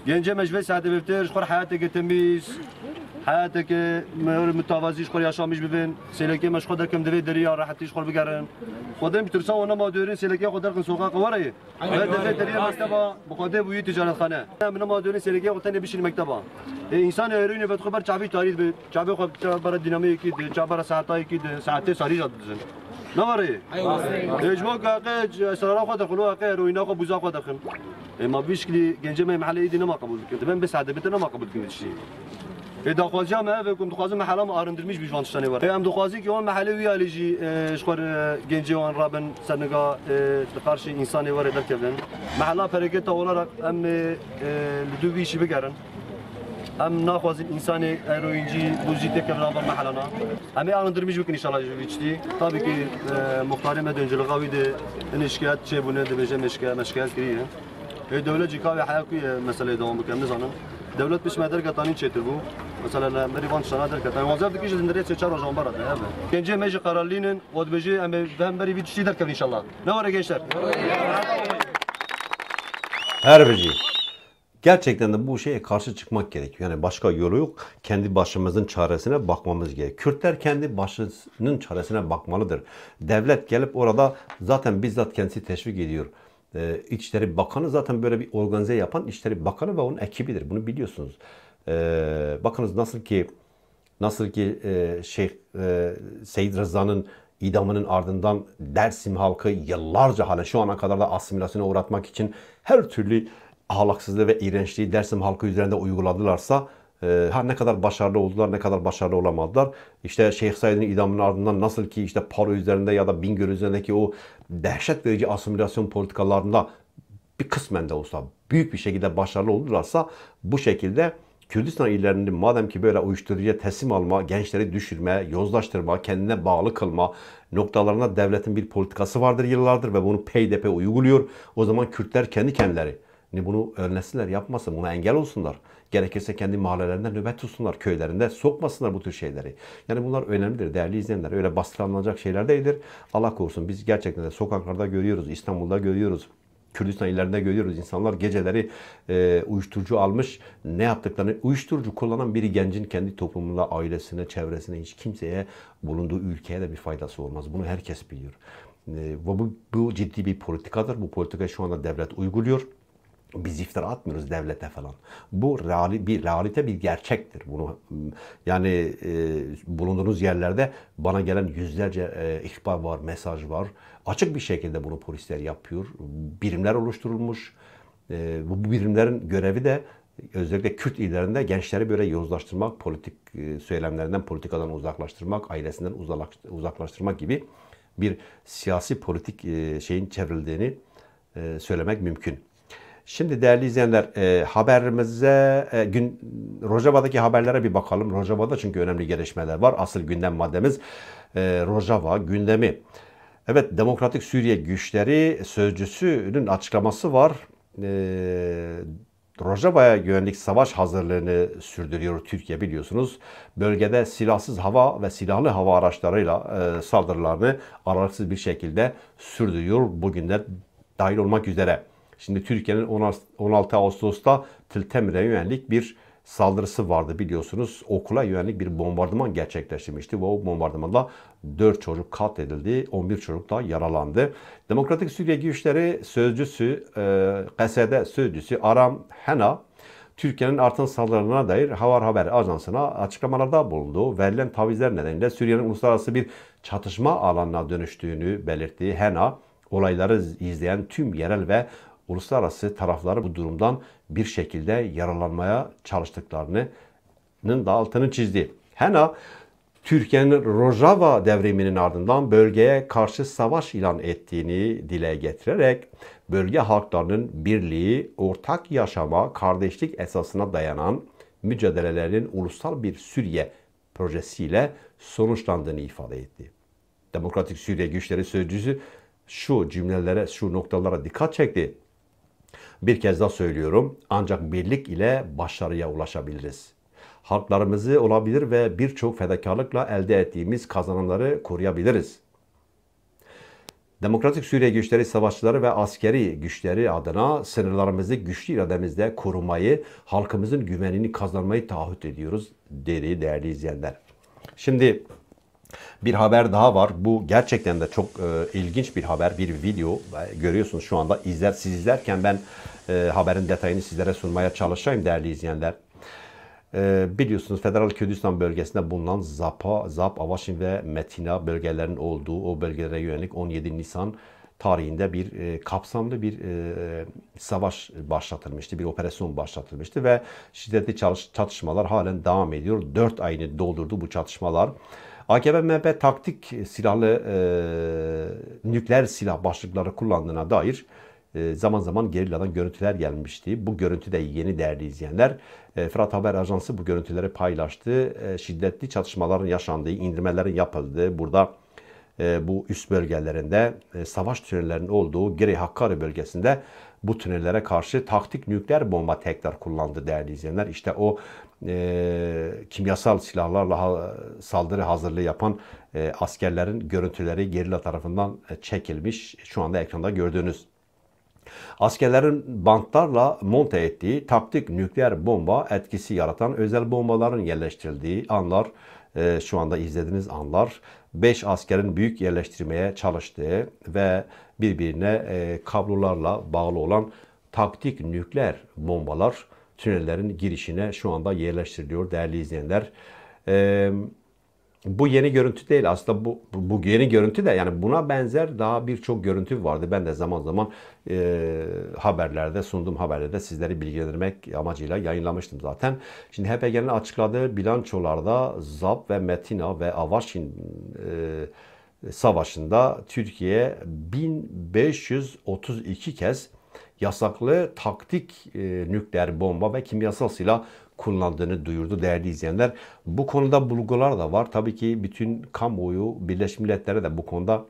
Gence meşhur sahtabefterde şor hayatı getemiz. Hayatı ki mütevazi şükür yaşamış bibin, seleke meşgul derken deve deriye rahatı şükür bigerin. Kodem bitirsen ona madderin seleke kodarken sokağa kovarayı. Ve deve deriye mektaba, bu kadar büyük ticarethane. Benim madderin seleke kodarken bir şey mektaba. İnsan eroini ve tükber çabuk tarih bir, çabuk çabuk dinamik idi, çabuk saatay idi, saatte sarı jadızın. Ne var ya? Ecmo kâkı esrara kadar kulu kâkı eroina kâkı buza kadar kın. Ama bişkli genceme mahalleye dine ma kabul ettim. Ben besade biter ne ma kabul ettim şey. E dokuzca mı ve kumdukazı mahalle arındırmış bir vatandaşları var. E am dokuzca ki o mahalle viyalici, şkar genci olan Rabben sanıga karşı insanı var eder kevlen. Mahalle perekete olarak am lütfü işi begerin. Am nakazın insanı eroinci buzite kevlen var mahallana. Am arındırmış bir inşallah vicdi. Tabii ki muhtarime dönücülük avide neşkiyat çebune de bence meşkiyat meşkiyat kiriye. E devletci kahve hayaki mesele devam bu kemne zanım. Devlet biçme eder katanın çetir bu. Mesela Merivan sana der katan. Vazifteki işin direkt seçer hocam baradı abi. Gence meşe kararlının odbeji ben beri bir şey derken inşallah. Ne var gençler? Her birci. Gerçekten de bu şeye karşı çıkmak gerekiyor. Yani başka yolu yok. Kendi başımızın çaresine bakmamız gerekiyor. Kürtler kendi başının çaresine bakmalıdır. Devlet gelip orada zaten bizzat kendisi teşvik ediyor. Ee, İçişleri Bakanı zaten böyle bir organize yapan İçişleri Bakanı ve onun ekibidir. Bunu biliyorsunuz. Ee, bakınız nasıl ki nasıl ki e, Şeyh e, Seyyid Rıza'nın idamının ardından Dersim halkı yıllarca hala şu ana kadar da asimilasyona uğratmak için her türlü ahlaksızlığı ve iğrençliği Dersim halkı üzerinde uyguladılarsa e, ha ne kadar başarılı oldular, ne kadar başarılı olamadılar. İşte Şeyh Said'in idamının ardından nasıl ki işte Paro üzerinde ya da Bingöl üzerindeki o dehşet verici asimilasyon politikalarında bir kısmen de olsa büyük bir şekilde başarılı oldularsa bu şekilde Kürdistan illerinde madem ki böyle uyuşturucuya teslim alma, gençleri düşürme, yozlaştırma, kendine bağlı kılma noktalarına devletin bir politikası vardır yıllardır ve bunu P D P uyguluyor. O zaman Kürtler kendi kendileri bunu önlesinler, yapmasın, buna engel olsunlar. Gerekirse kendi mahallelerinde nöbet tutsunlar, köylerinde sokmasınlar bu tür şeyleri. Yani bunlar önemlidir değerli izleyenler. Öyle bastırılacak şeyler değildir. Allah korusun biz gerçekten de sokaklarda görüyoruz, İstanbul'da görüyoruz. Kürdistan illerinde görüyoruz. İnsanlar geceleri e, uyuşturucu almış. Ne yaptıklarını, uyuşturucu kullanan bir gencin kendi toplumuna, ailesine, çevresine, hiç kimseye, bulunduğu ülkeye de bir faydası olmaz. Bunu herkes biliyor. E, bu, bu ciddi bir politikadır. Bu politika şu anda devlet uyguluyor. Biz iftira atmıyoruz devlete falan. Bu reali, bir realite, bir gerçektir. Bunu yani e, bulunduğunuz yerlerde bana gelen yüzlerce e, ihbar var, mesaj var. Açık bir şekilde bunu polisler yapıyor. Birimler oluşturulmuş. E, bu birimlerin görevi de özellikle Kürt illerinde gençleri böyle yozlaştırmak, politik e, söylemlerinden, politikadan uzaklaştırmak, ailesinden uzaklaştırmak gibi bir siyasi politik e, şeyin çevrildiğini e, söylemek mümkün. Şimdi değerli izleyenler e, haberimize e, gün Rojava'daki haberlere bir bakalım. Rojava'da çünkü önemli gelişmeler var. Asıl gündem maddemiz e, Rojava gündemi. Evet, Demokratik Suriye Güçleri sözcüsünün açıklaması var. E, Rojava'ya yönelik savaş hazırlığını sürdürüyor Türkiye, biliyorsunuz. Bölgede silahsız hava ve silahlı hava araçlarıyla e, saldırılarını aralıksız bir şekilde sürdürüyor. Bugün de dahil olmak üzere. Şimdi Türkiye'nin on altı Ağustos'ta Tiltemir'e yönelik bir saldırısı vardı biliyorsunuz. Okula yönelik bir bombardıman gerçekleştirmişti ve o bombardımanda dört çocuk katledildi, on bir çocuk da yaralandı. Demokratik Suriye Güçleri sözcüsü, K S D sözcüsü Aram Hena, Türkiye'nin artan saldırılarına dair Fırat Haber Ajansı'na açıklamalarda bulundu. Verilen tavizler nedeniyle Suriye'nin uluslararası bir çatışma alanına dönüştüğünü belirtti Hena. Olayları izleyen tüm yerel ve uluslararası tarafları bu durumdan bir şekilde yararlanmaya çalıştıklarının da altını çizdi. Hena, Türkiye'nin Rojava devriminin ardından bölgeye karşı savaş ilan ettiğini dile getirerek bölge halklarının birliği, ortak yaşama, kardeşlik esasına dayanan mücadelelerin ulusal bir Suriye projesiyle sonuçlandığını ifade etti. Demokratik Suriye Güçleri sözcüsü şu cümlelere, şu noktalara dikkat çekti. Bir kez daha söylüyorum, ancak birlik ile başarıya ulaşabiliriz. Halklarımızı olabilir ve birçok fedakarlıkla elde ettiğimiz kazanımları koruyabiliriz. Demokratik Suriye Güçleri savaşçıları ve askeri güçleri adına sınırlarımızı güçlü irademizle korumayı, halkımızın güvenini kazanmayı taahhüt ediyoruz dedi değerli izleyenler. Şimdi bir haber daha var. Bu gerçekten de çok e, ilginç bir haber, bir video. Görüyorsunuz şu anda izler, siz izlerken ben e, haberin detayını sizlere sunmaya çalışayım değerli izleyenler. E, biliyorsunuz Federal Kürdistan bölgesinde bulunan ZAP'a, ZAP, Avaşin ve Metina bölgelerinin olduğu o bölgelere yönelik on yedi Nisan tarihinde bir e, kapsamlı bir e, savaş başlatılmıştı, bir operasyon başlatılmıştı ve şiddetli çatışmalar halen devam ediyor. dört ayını doldurdu bu çatışmalar. A K P M H P taktik silahlı e, nükleer silah başlıkları kullandığına dair e, zaman zaman gerilladan görüntüler gelmişti. Bu görüntü de yeni değerli izleyenler. E, Fırat Haber Ajansı bu görüntüleri paylaştı. E, şiddetli çatışmaların yaşandığı, indirmelerin yapıldığı, burada e, bu üst bölgelerinde e, savaş tünellerinin olduğu Girey Hakkari bölgesinde bu tünellere karşı taktik nükleer bomba tekrar kullandı değerli izleyenler. İşte o e, kimyasal silahlarla ha, saldırı hazırlığı yapan e, askerlerin görüntüleri gerilla tarafından e, çekilmiş. Şu anda ekranda gördüğünüz. Askerlerin bantlarla monte ettiği taktik nükleer bomba etkisi yaratan özel bombaların yerleştirildiği anlar, e, şu anda izlediğiniz anlar. beş askerin büyük yerleştirmeye çalıştığı ve birbirine e, kablolarla bağlı olan taktik nükleer bombalar tünellerin girişine şu anda yerleştiriliyor değerli izleyenler. E, bu yeni görüntü değil aslında, bu, bu yeni görüntü de yani buna benzer daha birçok görüntü vardı. Ben de zaman zaman e, haberlerde sunduğum haberlerde sizleri bilgilendirmek amacıyla yayınlamıştım zaten. Şimdi H P G'nin açıkladığı bilançolarda ZAP ve Metina ve Avaşin e, Savaşı'nda Türkiye bin beş yüz otuz iki kez yasaklı taktik e, nükleer bomba ve kimyasal silah kullandığını duyurdu değerli izleyenler. Bu konuda bulgular da var. Tabii ki bütün kamuoyu, Birleşmiş Milletler'e de bu konuda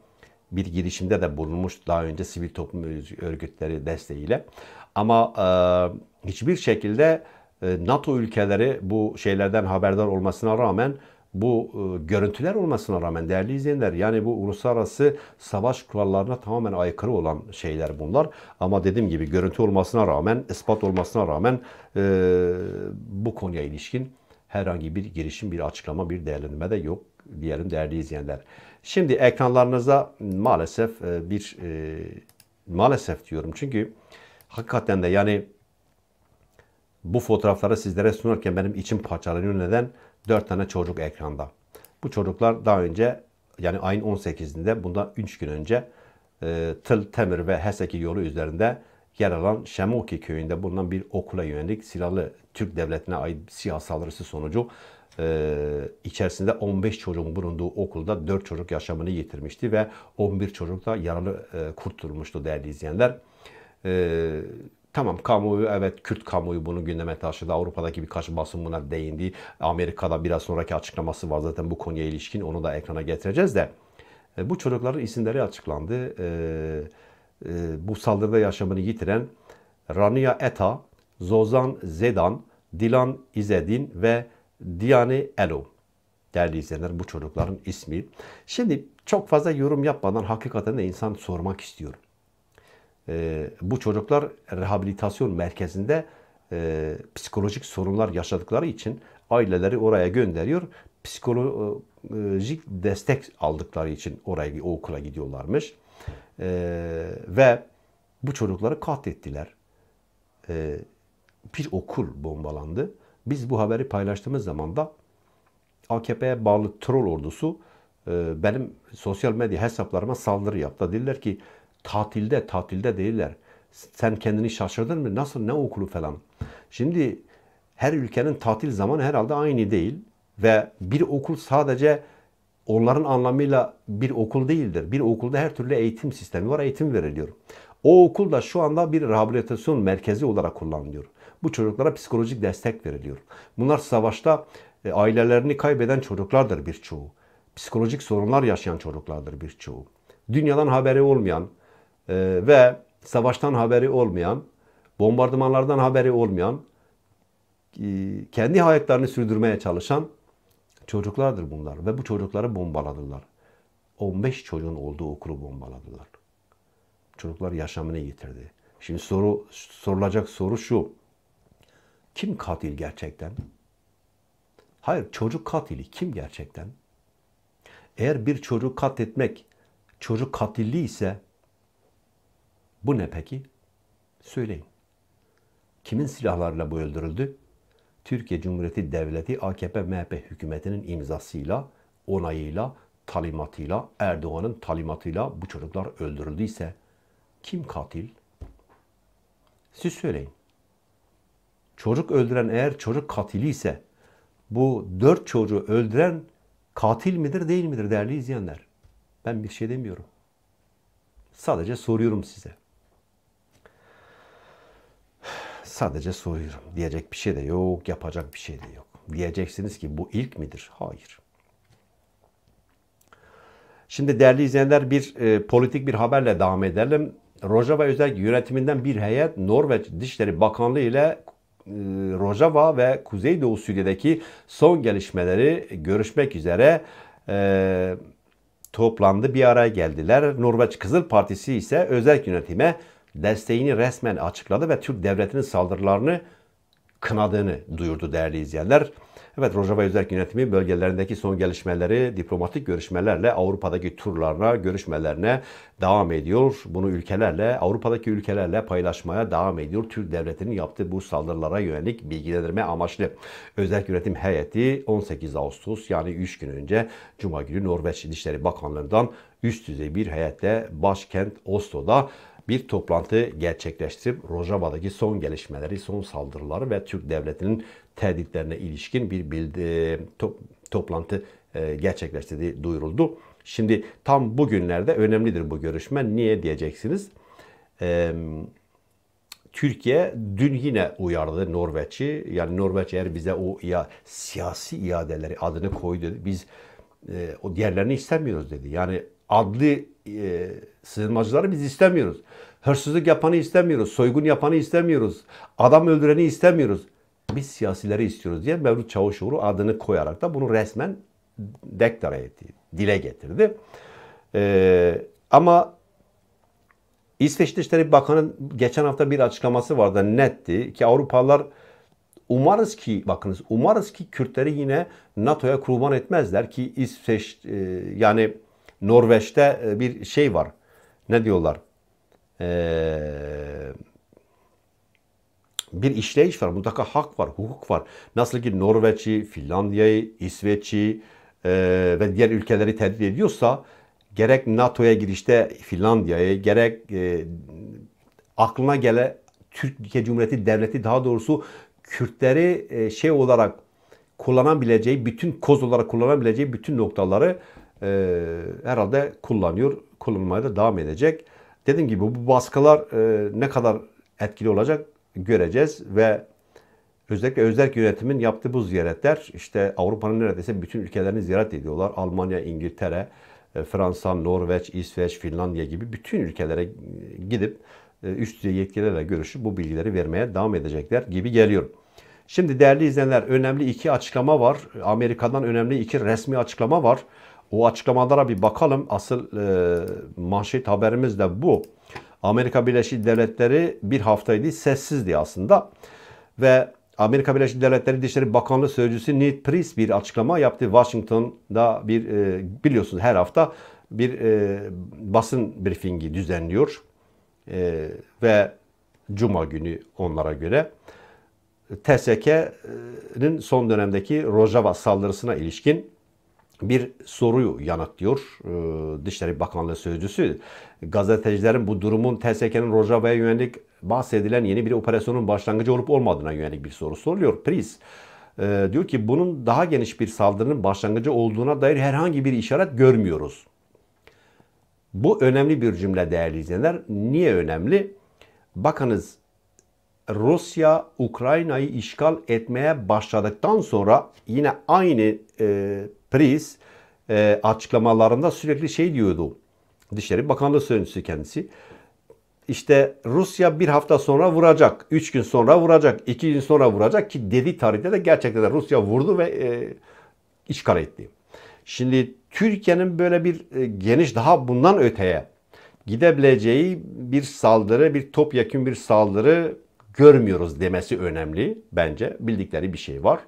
bir girişimde de bulunmuş daha önce sivil toplum örgütleri desteğiyle. Ama e, hiçbir şekilde e, NATO ülkeleri bu şeylerden haberdar olmasına rağmen, bu e, görüntüler olmasına rağmen değerli izleyenler, yani bu uluslararası savaş kurallarına tamamen aykırı olan şeyler bunlar. Ama dediğim gibi görüntü olmasına rağmen, ispat olmasına rağmen e, bu konuya ilişkin herhangi bir girişim, bir açıklama, bir değerlendirme de yok diyelim değerli izleyenler. Şimdi ekranlarınıza maalesef e, bir e, maalesef diyorum çünkü hakikaten de yani bu fotoğrafları sizlere sunarken benim içim parçalanıyor. Neden? dört tane çocuk ekranda. Bu çocuklar daha önce yani ayın on sekizinde bundan üç gün önce e, Tıl, Temir ve Heseki yolu üzerinde yer alan Şemoki köyünde bulunan bir okula yönelik silahlı Türk devletine ait siyah saldırısı sonucu e, içerisinde on beş çocuğun bulunduğu okulda dört çocuk yaşamını yitirmişti ve on bir çocuk da yaralı e, kurtulmuştu değerli izleyenler. E, Tamam, kamuoyu, evet Kürt kamuoyu bunu gündeme taşıdı. Avrupa'daki birkaç basın buna değindi. Amerika'da biraz sonraki açıklaması var zaten bu konuya ilişkin. Onu da ekrana getireceğiz de. Bu çocukların isimleri açıklandı. Ee, e, bu saldırıda yaşamını yitiren Rania Eta, Zozan Zedan, Dilan İzedin ve Diani Elo. Değerli izleyenler, bu çocukların ismi. Şimdi çok fazla yorum yapmadan hakikaten de insan sormak istiyorum. Ee, bu çocuklar rehabilitasyon merkezinde e, psikolojik sorunlar yaşadıkları için aileleri oraya gönderiyor. Psikolojik destek aldıkları için oraya, o okula gidiyorlarmış. E, ve bu çocukları katlettiler. E, bir okul bombalandı. Biz bu haberi paylaştığımız zaman da A K P'ye bağlı troll ordusu e, benim sosyal medya hesaplarıma saldırı yaptı. Dediler ki tatilde, tatilde değiller. Sen kendini şaşırdın mı? Nasıl, ne okulu falan. Şimdi her ülkenin tatil zamanı herhalde aynı değil. Ve bir okul sadece onların anlamıyla bir okul değildir. Bir okulda her türlü eğitim sistemi var, eğitim veriliyor. O okul da şu anda bir rehabilitasyon merkezi olarak kullanılıyor. Bu çocuklara psikolojik destek veriliyor. Bunlar savaşta e, ailelerini kaybeden çocuklardır birçoğu. Psikolojik sorunlar yaşayan çocuklardır birçoğu. Dünyadan haberi olmayan e, ve savaştan haberi olmayan, bombardımanlardan haberi olmayan, e, kendi hayatlarını sürdürmeye çalışan çocuklardır bunlar. Ve bu çocukları bombaladılar. on beş çocuğun olduğu okulu bombaladılar. Çocuklar yaşamını yitirdi. Şimdi soru sorulacak soru şu. Kim katil gerçekten? Hayır, çocuk katili kim gerçekten? Eğer bir çocuğu katletmek çocuk katilliği ise bu ne peki? Söyleyin. Kimin silahlarıyla bu öldürüldü? Türkiye Cumhuriyeti Devleti A K P M H P hükümetinin imzasıyla, onayıyla, talimatıyla, Erdoğan'ın talimatıyla bu çocuklar öldürüldüyse kim katil? Siz söyleyin. Çocuk öldüren eğer çocuk katili ise bu dört çocuğu öldüren katil midir değil midir değerli izleyenler? Ben bir şey demiyorum. Sadece soruyorum size. Sadece soruyorum. Diyecek bir şey de yok, yapacak bir şey de yok. Diyeceksiniz ki bu ilk midir? Hayır. Şimdi değerli izleyenler bir e, politik bir haberle devam edelim. Rojava Özerk Yönetiminden bir heyet Norveç Dışişleri Bakanlığı ile e, Rojava ve Kuzeydoğu Suriye'deki son gelişmeleri görüşmek üzere e, toplandı, bir araya geldiler. Norveç Kızıl Partisi ise Özerk Yönetim'e desteğini resmen açıkladı ve Türk devletinin saldırılarını kınadığını duyurdu değerli izleyenler. Evet, Rojava Özerk Yönetimi bölgelerindeki son gelişmeleri diplomatik görüşmelerle Avrupa'daki turlarına, görüşmelerine devam ediyor. Bunu ülkelerle, Avrupa'daki ülkelerle paylaşmaya devam ediyor. Türk devletinin yaptığı bu saldırılara yönelik bilgilendirme amaçlı. Özerk Yönetim heyeti on sekiz Ağustos yani üç gün önce Cuma günü Norveç Dışişleri Bakanlığı'ndan üst düzey bir heyetle başkent Oslo'da bir toplantı gerçekleştirip Rojava'daki son gelişmeleri, son saldırıları ve Türk devletinin tehditlerine ilişkin bir bildi, to, toplantı e, gerçekleştirdiği duyuruldu. Şimdi tam bugünlerde önemlidir bu görüşme. Niye diyeceksiniz? E, Türkiye dün yine uyardı Norveç'i. Yani Norveç eğer bize o ya, siyasi iadeleri adını koydu. Biz e, o diğerlerini istemiyoruz dedi. Yani adlı e, sığınmacıları biz istemiyoruz. Hırsızlık yapanı istemiyoruz. Soygun yapanı istemiyoruz. Adam öldüreni istemiyoruz. Biz siyasileri istiyoruz diye Mevlüt Çavuşoğlu adını koyarak da bunu resmen deklare etti, dile getirdi. Ee, ama İsveç Dışişleri Bakanı'nın geçen hafta bir açıklaması vardı, netti ki Avrupalılar umarız ki, bakınız, umarız ki Kürtleri yine NATO'ya kurban etmezler ki İsveç e, yani Norveç'te bir şey var. Ne diyorlar? Eee Bir işleyiş var, mutlaka hak var, hukuk var. Nasıl ki Norveç'i, Finlandiya'yı, İsveç'i e, ve diğer ülkeleri tehdit ediyorsa gerek NATO'ya girişte Finlandiya'yı, gerek e, aklına gele Türkiye Cumhuriyeti Devleti daha doğrusu Kürtleri e, şey olarak kullanabileceği, bütün koz olarak kullanabileceği bütün noktaları e, herhalde kullanıyor, kullanmaya da devam edecek. Dediğim gibi bu baskılar e, ne kadar etkili olacak göreceğiz ve özellikle Özerk Yönetim'in yaptığı bu ziyaretler, işte Avrupa'nın neredeyse bütün ülkelerini ziyaret ediyorlar. Almanya, İngiltere, Fransa, Norveç, İsveç, Finlandiya gibi bütün ülkelere gidip üst düzey yetkililerle görüşüp bu bilgileri vermeye devam edecekler gibi geliyor. Şimdi değerli izleyenler, önemli iki açıklama var. Amerika'dan önemli iki resmi açıklama var. O açıklamalara bir bakalım. Asıl e, manşet haberimiz de bu. Amerika Birleşik Devletleri bir haftaydı sessizdi aslında ve Amerika Birleşik Devletleri Dışişleri Bakanlığı Sözcüsü Ned Price bir açıklama yaptı. Washington'da bir e, biliyorsunuz her hafta bir e, basın briefingi düzenliyor e, ve Cuma günü onlara göre T S K'nin son dönemdeki Rojava saldırısına ilişkin bir soruyu yanıtlıyor ee, Dışişleri Bakanlığı Sözcüsü. Gazetecilerin bu durumun T S K'nin Rojava'ya yönelik bahsedilen yeni bir operasyonun başlangıcı olup olmadığına yönelik bir soru soruluyor. Price ee, diyor ki bunun daha geniş bir saldırının başlangıcı olduğuna dair herhangi bir işaret görmüyoruz. Bu önemli bir cümle değerli izleyenler. Niye önemli? Bakınız Rusya Ukrayna'yı işgal etmeye başladıktan sonra yine aynı e, Price e, açıklamalarında sürekli şey diyordu. Dışişleri Bakanlığı Sözcüsü kendisi. İşte Rusya bir hafta sonra vuracak, üç gün sonra vuracak, iki gün sonra vuracak ki dediği tarihte de gerçekten de Rusya vurdu ve e, işgal etti. Şimdi Türkiye'nin böyle bir e, geniş daha bundan öteye gidebileceği bir saldırı, bir topyekun bir saldırı görmüyoruz demesi önemli bence. Bildikleri bir şey var.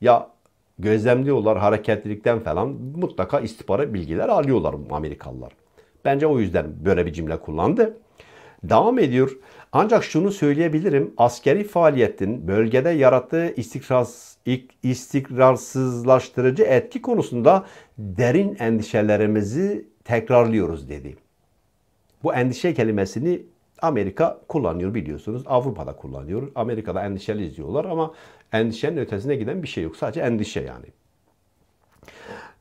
Ya gözlemliyorlar hareketlilikten falan mutlaka istihbarat bilgiler alıyorlar Amerikalılar. Bence o yüzden böyle bir cümle kullandı. Devam ediyor. Ancak şunu söyleyebilirim. Askeri faaliyetin bölgede yarattığı istikrarsız, istikrarsızlaştırıcı etki konusunda derin endişelerimizi tekrarlıyoruz dedi. Bu endişe kelimesini Amerika kullanıyor biliyorsunuz. Avrupa'da kullanıyor. Amerika'da endişeli diyorlar ama endişenin ötesine giden bir şey yok. Sadece endişe yani.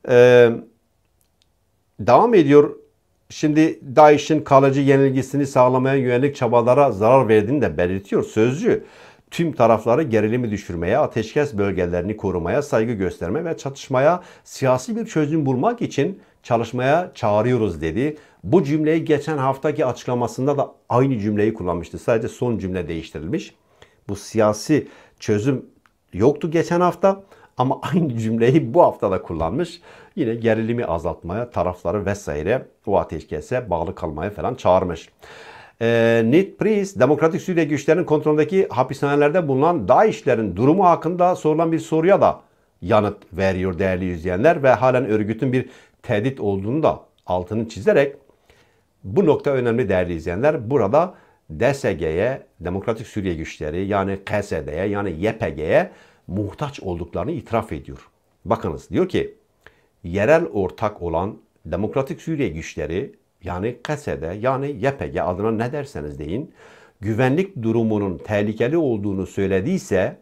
Ee, devam ediyor. Şimdi DAEŞ'in kalıcı yenilgisini sağlamaya yönelik çabalara zarar verdiğini de belirtiyor. Sözcü tüm tarafları gerilimi düşürmeye, ateşkes bölgelerini korumaya, saygı gösterme ve çatışmaya siyasi bir çözüm bulmak için çalışmaya çağırıyoruz dedi. Bu cümleyi geçen haftaki açıklamasında da aynı cümleyi kullanmıştı. Sadece son cümle değiştirilmiş. Bu siyasi çözüm yoktu geçen hafta ama aynı cümleyi bu hafta da kullanmış. Yine gerilimi azaltmaya, tarafları vesaire o ateşkese bağlı kalmaya falan çağırmış. Ee, Ned Price, Demokratik Suriye Güçlerinin kontrolündeki hapishanelerde bulunan DAEŞ'lerin durumu hakkında sorulan bir soruya da yanıt veriyor değerli izleyenler ve halen örgütün bir tehdit olduğunu da altını çizerek bu nokta önemli değerli izleyenler. Burada D S G'ye, Demokratik Suriye Güçleri yani K S D'ye yani Y P G'ye muhtaç olduklarını itiraf ediyor. Bakınız diyor ki yerel ortak olan Demokratik Suriye Güçleri yani K S D yani Y P G adına ne derseniz deyin güvenlik durumunun tehlikeli olduğunu söylediyse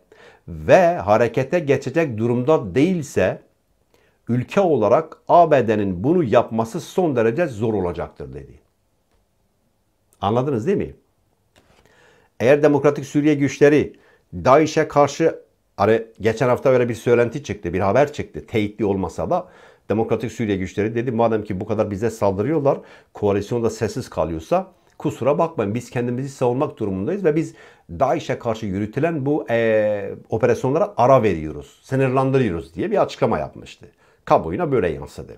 ve harekete geçecek durumda değilse ülke olarak A B D'nin bunu yapması son derece zor olacaktır dedi. Anladınız değil mi? Eğer Demokratik Suriye Güçleri DAEŞ'e karşı hani geçen hafta öyle bir söylenti çıktı, bir haber çıktı teyitli olmasa da Demokratik Suriye Güçleri dedi madem ki bu kadar bize saldırıyorlar, koalisyonda sessiz kalıyorsa kusura bakmayın biz kendimizi savunmak durumundayız ve biz DAEŞ'e karşı yürütülen bu e, operasyonlara ara veriyoruz, sınırlandırıyoruz diye bir açıklama yapmıştı. Kamuoyuna böyle yansıdı.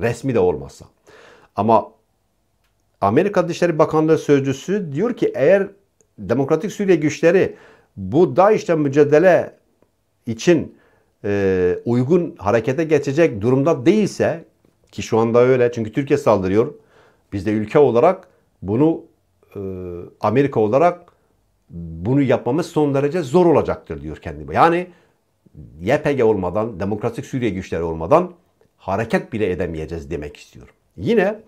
Resmi de olmasa. Ama Amerika Dışişleri Bakanlığı Sözcüsü diyor ki eğer Demokratik Suriye Güçleri bu DAEŞ'le mücadele için e, uygun harekete geçecek durumda değilse ki şu anda öyle çünkü Türkiye saldırıyor. Biz de ülke olarak bunu e, Amerika olarak bunu yapmamız son derece zor olacaktır diyor kendime. Yani Y P G olmadan, Demokratik Suriye Güçleri olmadan hareket bile edemeyeceğiz demek istiyorum. Yine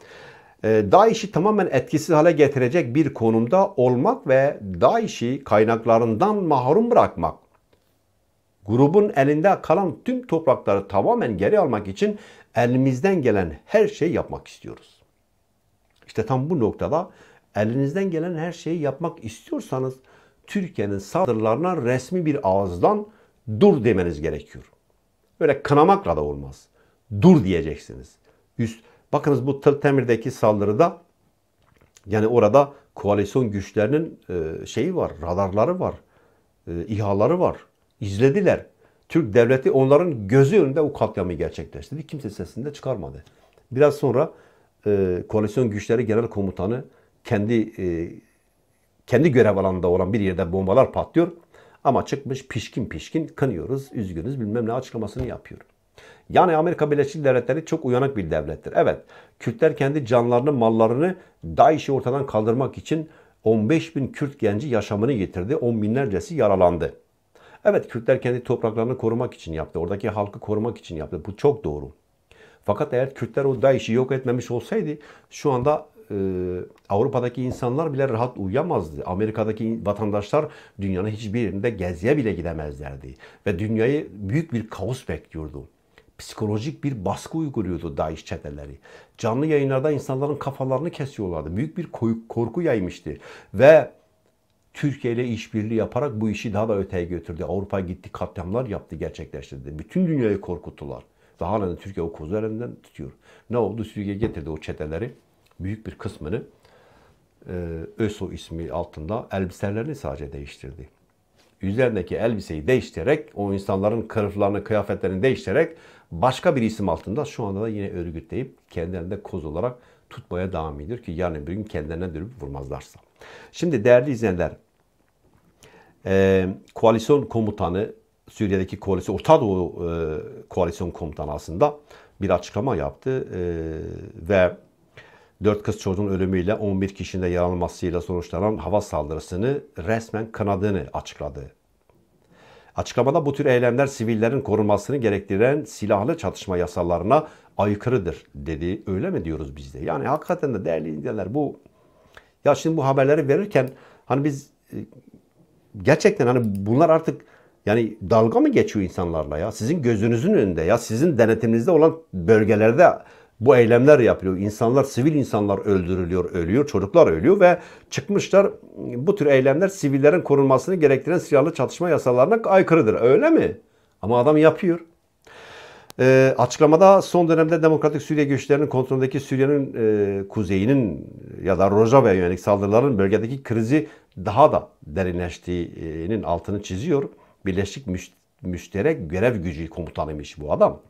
DAEŞ'i tamamen etkisiz hale getirecek bir konumda olmak ve DAEŞ'i kaynaklarından mahrum bırakmak, grubun elinde kalan tüm toprakları tamamen geri almak için elimizden gelen her şeyi yapmak istiyoruz. İşte tam bu noktada elinizden gelen her şeyi yapmak istiyorsanız Türkiye'nin saldırılarına resmi bir ağızdan dur demeniz gerekiyor. Böyle kınamakla da olmaz. Dur diyeceksiniz. Üst Bakınız bu Tıltemir'deki saldırıda yani orada koalisyon güçlerinin e, şeyi var, radarları var, e, İHA'ları var. İzlediler. Türk devleti onların gözü önünde o katliamı gerçekleştirdi. Kimse sesini de çıkarmadı. Biraz sonra e, koalisyon güçleri genel komutanı kendi e, kendi görev alanında olan bir yerde bombalar patlıyor. Ama çıkmış pişkin pişkin kınıyoruz, üzgünüz bilmem ne açıklamasını yapıyor. Yani Amerika Birleşik Devletleri çok uyanık bir devlettir. Evet, Kürtler kendi canlarını, mallarını DAEŞ'i ortadan kaldırmak için on beş bin Kürt genci yaşamını yitirdi. On binlercesi yaralandı. Evet, Kürtler kendi topraklarını korumak için yaptı. Oradaki halkı korumak için yaptı. Bu çok doğru. Fakat eğer Kürtler o DAEŞ'i yok etmemiş olsaydı şu anda e, Avrupa'daki insanlar bile rahat uyuyamazdı. Amerika'daki vatandaşlar dünyanın hiçbir yerinde geziye bile gidemezlerdi. Ve dünyayı büyük bir kaos bekliyordu. Psikolojik bir baskı uyguluyordu DAEŞ çeteleri. Canlı yayınlarda insanların kafalarını kesiyorlardı. Büyük bir korku yaymıştı. Ve Türkiye ile işbirliği yaparak bu işi daha da öteye götürdü. Avrupa gitti, katliamlar yaptı, gerçekleştirdi. Bütün dünyayı korkuttular. Ve halen Türkiye o kozu elinden tutuyor. Ne oldu? Türkiye getirdi o çeteleri. Büyük bir kısmını ÖSO ismi altında elbiselerini sadece değiştirdi. Üzerindeki elbiseyi değiştirerek, o insanların kılıflarını, kıyafetlerini değiştirerek başka bir isim altında şu anda da yine örgütleyip kendilerinde koz olarak tutmaya devam ediyor ki yarın bir gün kendilerine dönüp vurmazlarsa. Şimdi değerli izleyenler, e, koalisyon komutanı, Suriye'deki koalisyon, Orta Doğu e, koalisyon komutanı aslında bir açıklama yaptı e, ve dört kız çocuğun ölümüyle on bir kişinin de yaralanmasıyla sonuçlanan hava saldırısını resmen kınadığını açıkladı. Açıklamada bu tür eylemler sivillerin korunmasını gerektiren silahlı çatışma yasalarına aykırıdır dedi. Öyle mi diyoruz biz de? Yani hakikaten de değerli izleyenler, bu ya şimdi bu haberleri verirken hani biz gerçekten hani bunlar artık yani dalga mı geçiyor insanlarla ya? Sizin gözünüzün önünde ya, sizin denetiminizde olan bölgelerde bu eylemler yapılıyor. İnsanlar, sivil insanlar öldürülüyor, ölüyor, çocuklar ölüyor ve çıkmışlar bu tür eylemler sivillerin korunmasını gerektiren silahlı çatışma yasalarına aykırıdır. Öyle mi? Ama adam yapıyor. E, açıklamada son dönemde Demokratik Suriye Güçlerinin kontrolündeki Suriye'nin e, kuzeyinin ya da Rojava'ya yönelik saldırıların bölgedeki krizi daha da derinleştiğinin altını çiziyor. Birleşik Müşterek Görev Gücü Komutanıymış bu adam.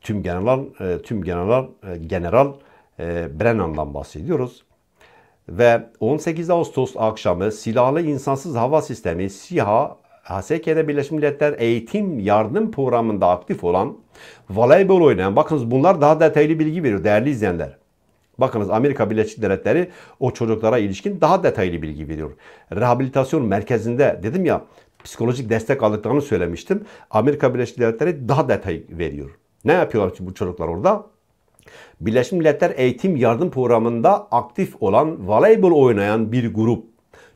Tüm General tüm General General Brennan'dan bahsediyoruz. Ve on sekiz Ağustos akşamı silahlı insansız hava sistemi SİHA, H S K'de Birleşmiş Milletler Eğitim Yardım Programı'nda aktif olan, voleybol oynayan, bakınız bunlar daha detaylı bilgi veriyor değerli izleyenler. Bakınız Amerika Birleşik Devletleri o çocuklara ilişkin daha detaylı bilgi veriyor. Rehabilitasyon merkezinde dedim ya, psikolojik destek aldıklarını söylemiştim. Amerika Birleşik Devletleri daha detay veriyor. Ne yapıyorlar bu çocuklar orada? Birleşmiş Milletler Eğitim Yardım Programı'nda aktif olan, voleybol oynayan bir grup.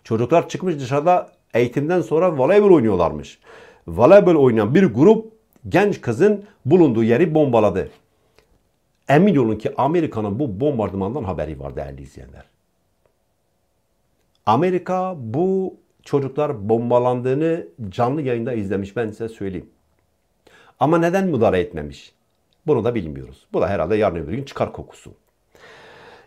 Çocuklar çıkmış dışarıda, eğitimden sonra voleybol oynuyorlarmış. Voleybol oynayan bir grup genç kızın bulunduğu yeri bombaladı. Emin olun ki Amerika'nın bu bombardımandan haberi var değerli izleyenler. Amerika bu çocuklar bombalandığını canlı yayında izlemiş, ben size söyleyeyim. Ama neden müdahale etmemiş? Bunu da bilmiyoruz. Bu da herhalde yarın öbür gün çıkar kokusu.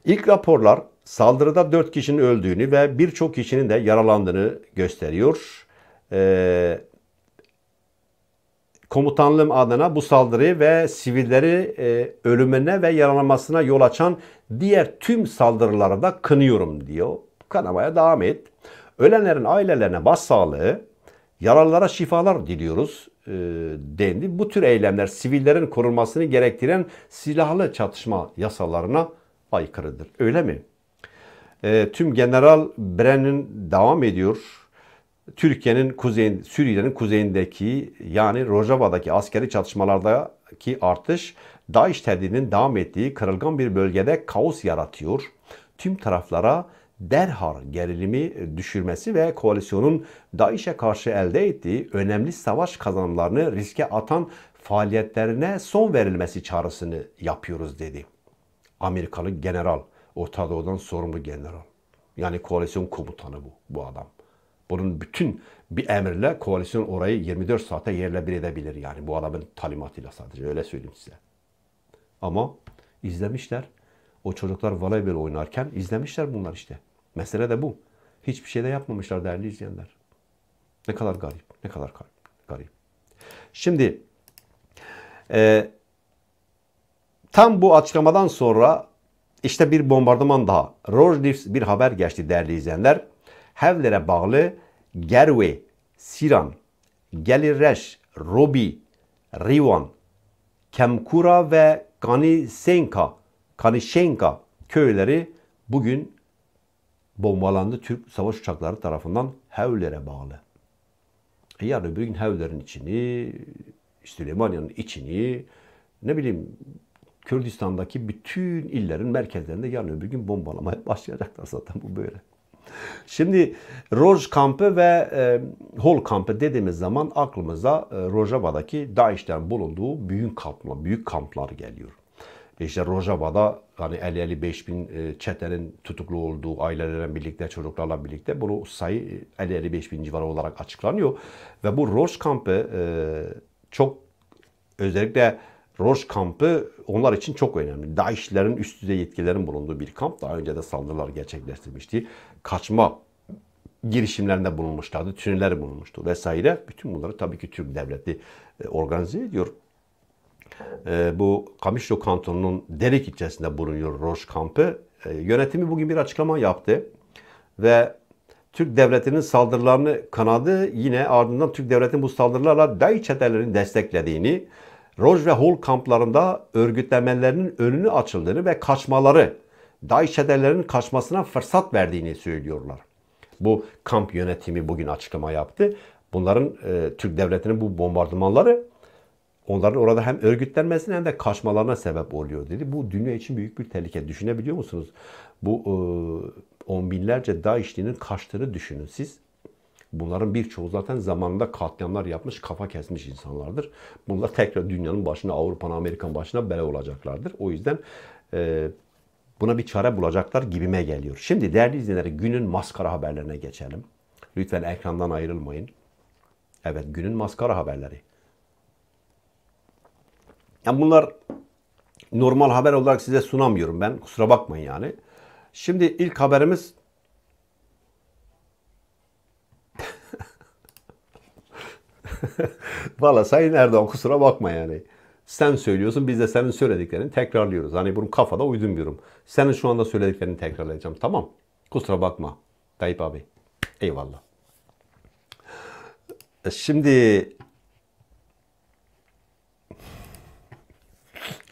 İlk raporlar saldırıda dört kişinin öldüğünü ve birçok kişinin de yaralandığını gösteriyor. Ee, komutanlığım adına bu saldırıyı ve sivilleri e, ölümüne ve yaralanmasına yol açan diğer tüm saldırılara da kınıyorum diyor. Kanamaya devam et. Ölenlerin ailelerine başsağlığı, yaralılara şifalar diliyoruz dendi. Bu tür eylemler sivillerin korunmasını gerektiren silahlı çatışma yasalarına aykırıdır. Öyle mi? E, tüm General Brennan devam ediyor. Türkiye'nin kuzeyin, Suriye'nin kuzeyindeki yani Rojava'daki askeri çatışmalardaki artış DAEŞ tehdidinin devam ettiği kırılgan bir bölgede kaos yaratıyor. Tüm taraflara derhal gerilimi düşürmesi ve koalisyonun DAEŞ'e karşı elde ettiği önemli savaş kazanımlarını riske atan faaliyetlerine son verilmesi çağrısını yapıyoruz dedi. Amerikalı general, Orta Doğu'dan sorumlu general. Yani koalisyon komutanı bu, bu adam. Bunun bütün bir emirle koalisyon orayı yirmi dört saate yerle bir edebilir yani. Bu adamın talimatıyla sadece, öyle söyleyeyim size. Ama izlemişler. O çocuklar voleybol oynarken izlemişler bunlar işte. Mesele de bu. Hiçbir şey de yapmamışlar değerli izleyenler. Ne kadar garip, ne kadar garip. Şimdi e, tam bu açıklamadan sonra işte bir bombardıman daha. Reuters bir haber geçti değerli izleyenler. Hevler'e bağlı Gerwe, Siran, Gelirreş, Robi, Rivan, Kemkura ve Kanisenka Kanişenka köyleri bugün bombalandı Türk savaş uçakları tarafından Hevler'e bağlı. E yarın öbür gün Hevler'in içini, Süleymaniye'nin içini, ne bileyim Kürdistan'daki bütün illerin merkezlerinde yarın öbür gün bombalamaya başlayacaklar zaten, bu böyle. Şimdi Roj kampı ve e, Hol kampı dediğimiz zaman aklımıza e, Rojava'daki DAEŞ'ten bulunduğu büyük kamplar, büyük kamplar geliyor. İşte Rojava'da hani elli elli beş bin çetenin tutuklu olduğu ailelerle birlikte, çocuklarla birlikte bunu sayı elli elli beş bin civarı olarak açıklanıyor. Ve bu Roj kampı çok, özellikle Roj kampı onlar için çok önemli. DAEŞ'lerin üst düzey yetkilerin bulunduğu bir kamp. Daha önce de saldırılar gerçekleştirmişti. Kaçma girişimlerinde bulunmuşlardı. Tünelleri bulunmuştu vesaire. Bütün bunları tabii ki Türk devleti organize ediyor. Ee, bu Kamışlı kantonunun Derik ilçesinde bulunuyor Roj kampı. Ee, yönetimi bugün bir açıklama yaptı. Ve Türk devletinin saldırılarını kınadı. Yine ardından Türk devletinin bu saldırılarla DAEŞ çetelerini desteklediğini, Roj ve Hol kamplarında örgütlemelerinin önünü açıldığını ve kaçmaları, DAEŞ çetelerinin kaçmasına fırsat verdiğini söylüyorlar. Bu kamp yönetimi bugün açıklama yaptı. Bunların e, Türk devletinin bu bombardımanları onların orada hem örgütlenmesine hem de kaçmalarına sebep oluyor dedi. Bu dünya için büyük bir tehlike. Düşünebiliyor musunuz? Bu e, on binlerce DAEŞ'linin kaçtığını düşünün siz. Bunların birçoğu zaten zamanında katliamlar yapmış, kafa kesmiş insanlardır. Bunlar tekrar dünyanın başına, Avrupa'nın, Amerika'nın başına bela olacaklardır. O yüzden e, buna bir çare bulacaklar gibime geliyor. Şimdi değerli izleyenler, günün maskara haberlerine geçelim. Lütfen ekrandan ayrılmayın. Evet, günün maskara haberleri. Yani bunlar normal haber olarak size sunamıyorum ben. Kusura bakmayın yani. Şimdi ilk haberimiz valla Sayın Erdoğan, kusura bakma yani. Sen söylüyorsun, biz de senin söylediklerini tekrarlıyoruz. Hani bunu kafada uydurmuyorum. Senin şu anda söylediklerini tekrarlayacağım. Tamam. Kusura bakma Tayyip abi. Eyvallah. Şimdi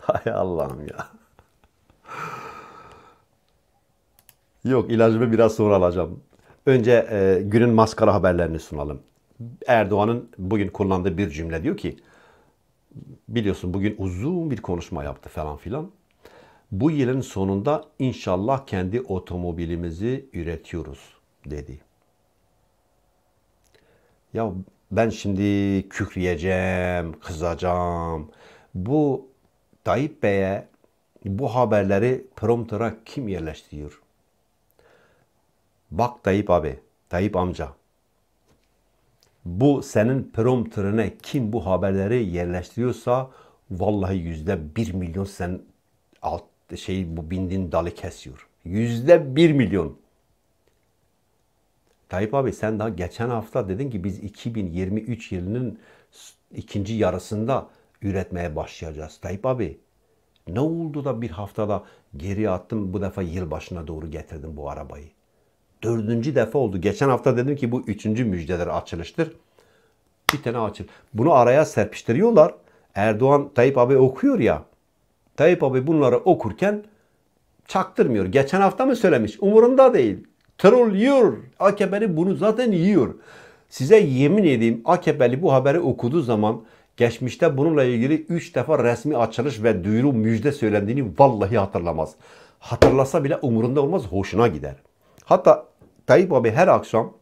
hay Allah'ım ya. Yok, ilacımı biraz sonra alacağım. Önce e, günün maskara haberlerini sunalım. Erdoğan'ın bugün kullandığı bir cümle, diyor ki, biliyorsun bugün uzun bir konuşma yaptı falan filan. Bu yılın sonunda inşallah kendi otomobilimizi üretiyoruz dedi. Ya ben şimdi kükreyeceğim, kızacağım. Bu Tayyip Bey'e bu haberleri promptera kim yerleştiriyor? Bak Tayyip abi, Tayyip amca. Bu senin prompterine kim bu haberleri yerleştiriyorsa vallahi yüzde bir milyon sen alt şeyi, bu bindiğin dalı kesiyor. Yüzde bir milyon. Tayyip abi, sen daha geçen hafta dedin ki biz iki bin yirmi üç yılının ikinci yarısında üretmeye başlayacağız. Tayyip abi, ne oldu da bir haftada geri attım, bu defa yılbaşına doğru getirdim bu arabayı? Dördüncü defa oldu. Geçen hafta dedim ki bu üçüncü müjdeler, açılıştır. Bir tane açıl. Bunu araya serpiştiriyorlar. Erdoğan, Tayyip abi okuyor ya. Tayyip abi bunları okurken çaktırmıyor. Geçen hafta mı söylemiş? Umurunda değil. Troll yiyor. A K P'li bunu zaten yiyor. Size yemin edeyim, A K P'li bu haberi okuduğu zaman geçmişte bununla ilgili üç defa resmi açılış ve duyuru müjde söylendiğini vallahi hatırlamaz. Hatırlasa bile umurunda olmaz, hoşuna gider. Hatta Tayyip abi her akşam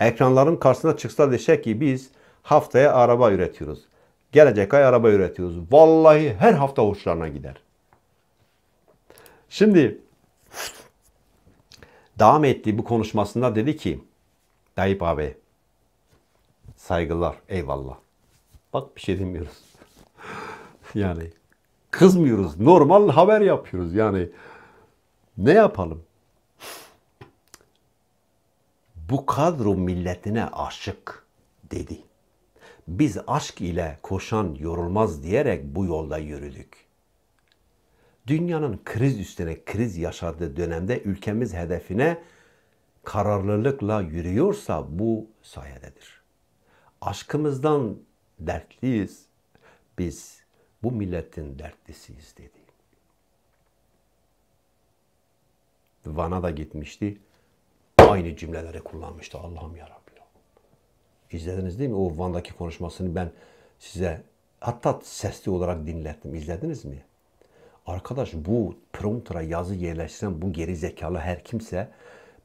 ekranların karşısına çıksa dese ki biz haftaya araba üretiyoruz, gelecek ay araba üretiyoruz, vallahi her hafta hoşlarına gider. Şimdi devam ettiği bu konuşmasında dedi ki Tayyip abi, saygılar, eyvallah. Bak bir şey demiyoruz. Yani kızmıyoruz. Normal haber yapıyoruz. Yani ne yapalım? Bu kadro milletine aşık dedi. Biz aşk ile koşan yorulmaz diyerek bu yolda yürüdük. Dünyanın kriz üstüne kriz yaşadığı dönemde ülkemiz hedefine kararlılıkla yürüyorsa bu sayededir. Aşkımızdan dertliyiz. Biz bu milletin dertlisiyiz dedi. Van'a da gitmişti. Aynı cümleleri kullanmıştı. Allah'ım yarabbim. İzlediniz değil mi? O Van'daki konuşmasını ben size hatta sesli olarak dinlettim. İzlediniz mi? Arkadaş, bu promptera yazı yerleştiren bu geri zekalı her kimse,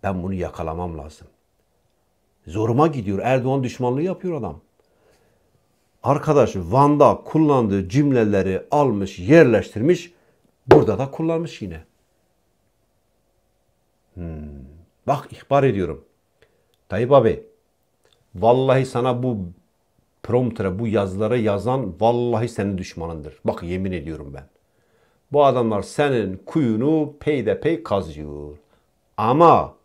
ben bunu yakalamam lazım. Zoruma gidiyor. Erdoğan düşmanlığı yapıyor adam. Arkadaş Van'da kullandığı cümleleri almış, yerleştirmiş. Burada da kullanmış yine. Hmm. Bak ihbar ediyorum. Tayyip abi, vallahi sana bu promptere, bu yazılara yazan vallahi senin düşmanındır. Bak yemin ediyorum ben. Bu adamlar senin kuyunu peydepey kazıyor. Ama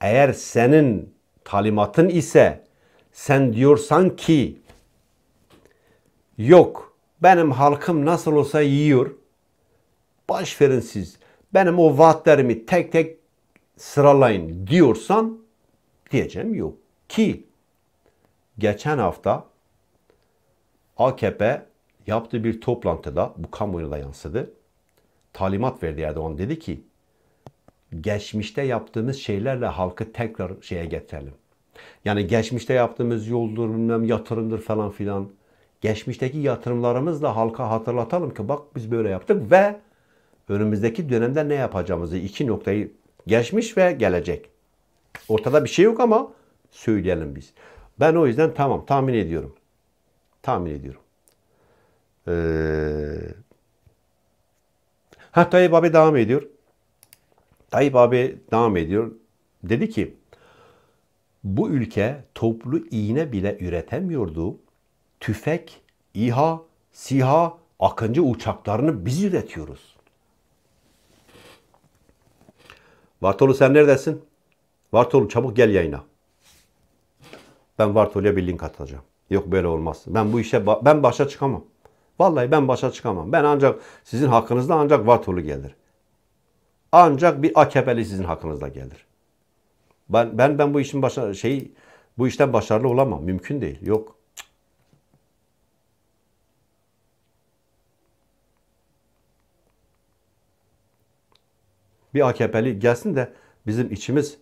eğer senin talimatın ise, sen diyorsan ki yok benim halkım nasıl olsa yiyor, baş verin siz, benim o vaatlerimi tek tek sıralayın diyorsan, diyeceğim yok. Ki geçen hafta A K P yaptığı bir toplantıda, bu kamuoyuna da yansıdı, talimat verdi Erdoğan. Dedi ki geçmişte yaptığımız şeylerle halkı tekrar şeye getirelim. Yani geçmişte yaptığımız yoldur, bilmem yatırımdır falan filan. Geçmişteki yatırımlarımızla halka hatırlatalım ki bak biz böyle yaptık ve önümüzdeki dönemde ne yapacağımızı, iki noktayı, geçmiş ve gelecek. Ortada bir şey yok ama söyleyelim biz. Ben o yüzden tamam tahmin ediyorum. Tahmin ediyorum. Ee... Ha, Tayyip abi devam ediyor. Tayyip abi devam ediyor. Dedi ki bu ülke toplu iğne bile üretemiyordu. Tüfek, İHA, SİHA, Akıncı uçaklarını biz üretiyoruz. Vartolu sen neredesin? Vartolu çabuk gel yayına. Ben Vartolu'ya bir link atacağım. Yok böyle olmaz. Ben bu işe ben başa çıkamam. Vallahi ben başa çıkamam. Ben ancak sizin hakkınızda ancak Vartolu gelir. Ancak bir A K P'li sizin hakkınızda gelir. Ben ben ben bu işin başa şey bu işten başarılı olamam. Mümkün değil. Yok. Bir A K P'li gelsin de bizim içimiz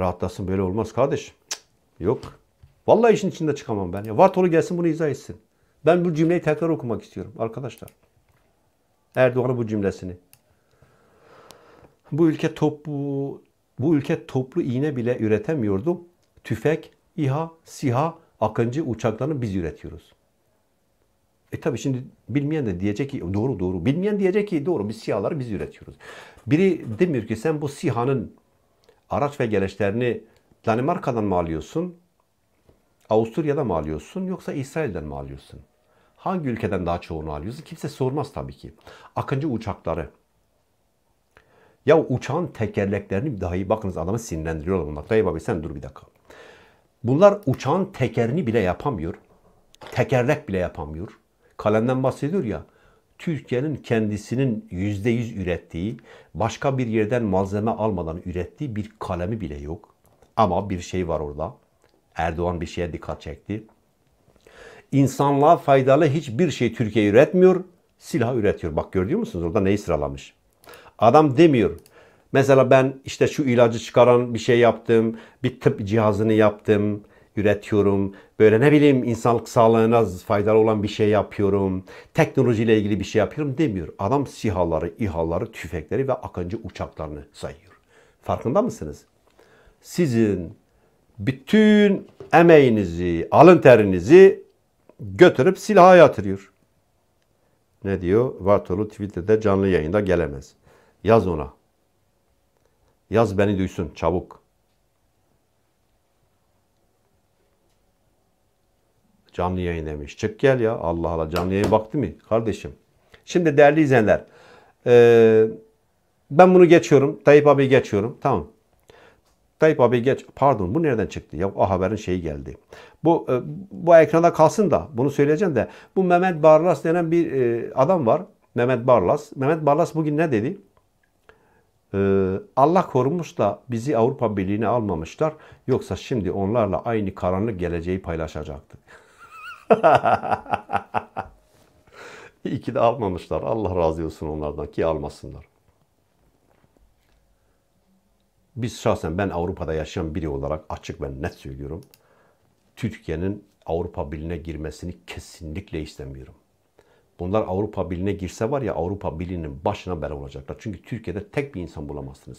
rahatlasın. Böyle olmaz kardeşim. Cık, yok. Vallahi işin içinde çıkamam ben. Ya Vartolu gelsin bunu izah etsin. Ben bu cümleyi tekrar okumak istiyorum arkadaşlar. Erdoğan'ın bu cümlesini. Bu ülke toplu bu ülke toplu iğne bile üretemiyordu. Tüfek, İHA, SİHA, Akıncı uçaklarını biz üretiyoruz. E tabi şimdi bilmeyen de diyecek ki doğru doğru. Bilmeyen diyecek ki doğru, biz SİHA'ları biz üretiyoruz. Biri demiyor ki sen bu SİHA'nın araç ve gereçlerini Danimarka'dan mı alıyorsun? Avusturya'da mı alıyorsun? Yoksa İsrail'den mi alıyorsun? Hangi ülkeden daha çoğunu alıyorsun? Kimse sormaz tabii ki. Akıncı uçakları. Ya uçağın tekerleklerini dahi, bakınız adamı sinirlendiriyorlar bunlar. Tayyip abi sen dur bir dakika. Bunlar uçağın tekerini bile yapamıyor. Tekerlek bile yapamıyor. Kalemden bahsediyor ya. Türkiye'nin kendisinin yüzde yüz ürettiği, başka bir yerden malzeme almadan ürettiği bir kalemi bile yok. Ama bir şey var orada. Erdoğan bir şeye dikkat çekti. İnsanlığa faydalı hiçbir şey Türkiye üretmiyor. Silah üretiyor. Bak görüyor musunuz orada neyi sıralamış? Adam demiyor. Mesela ben işte şu ilacı çıkaran bir şey yaptım. Bir tıp cihazını yaptım. Üretiyorum. Böyle ne bileyim insanlık sağlığına faydalı olan bir şey yapıyorum. Teknolojiyle ilgili bir şey yapıyorum demiyor. Adam SİHA'ları, İHA'ları, tüfekleri ve Akıncı uçaklarını sayıyor. Farkında mısınız? Sizin bütün emeğinizi, alın terinizi götürüp silaha yatırıyor. Ne diyor? Vartolu Twitter'da canlı yayında gelemez. Yaz ona. Yaz beni duysun çabuk. Canlı yayın demiş. Çık gel ya. Allah Allah, canlı yayın baktı mı kardeşim? Şimdi değerli izleyenler. Ee, ben bunu geçiyorum. Tayyip abi geçiyorum. Tamam. Tayyip abi geç. Pardon bu nereden çıktı? Ya o haberin şeyi geldi. Bu bu ekranda kalsın da bunu söyleyeceğim de. Bu Mehmet Barlas denen bir adam var. Mehmet Barlas. Mehmet Barlas bugün ne dedi? Ee, Allah korumuş da bizi Avrupa Birliği'ne almamışlar. Yoksa şimdi onlarla aynı karanlık geleceği paylaşacaktık. İyi ki de almamışlar. Allah razı olsun onlardan ki almasınlar. Biz şahsen ben Avrupa'da yaşayan biri olarak açık ve net söylüyorum. Türkiye'nin Avrupa Birliği'ne girmesini kesinlikle istemiyorum. Bunlar Avrupa Birliği'ne girse var ya Avrupa Birliği'nin başına bela olacaklar. Çünkü Türkiye'de tek bir insan bulamazsınız.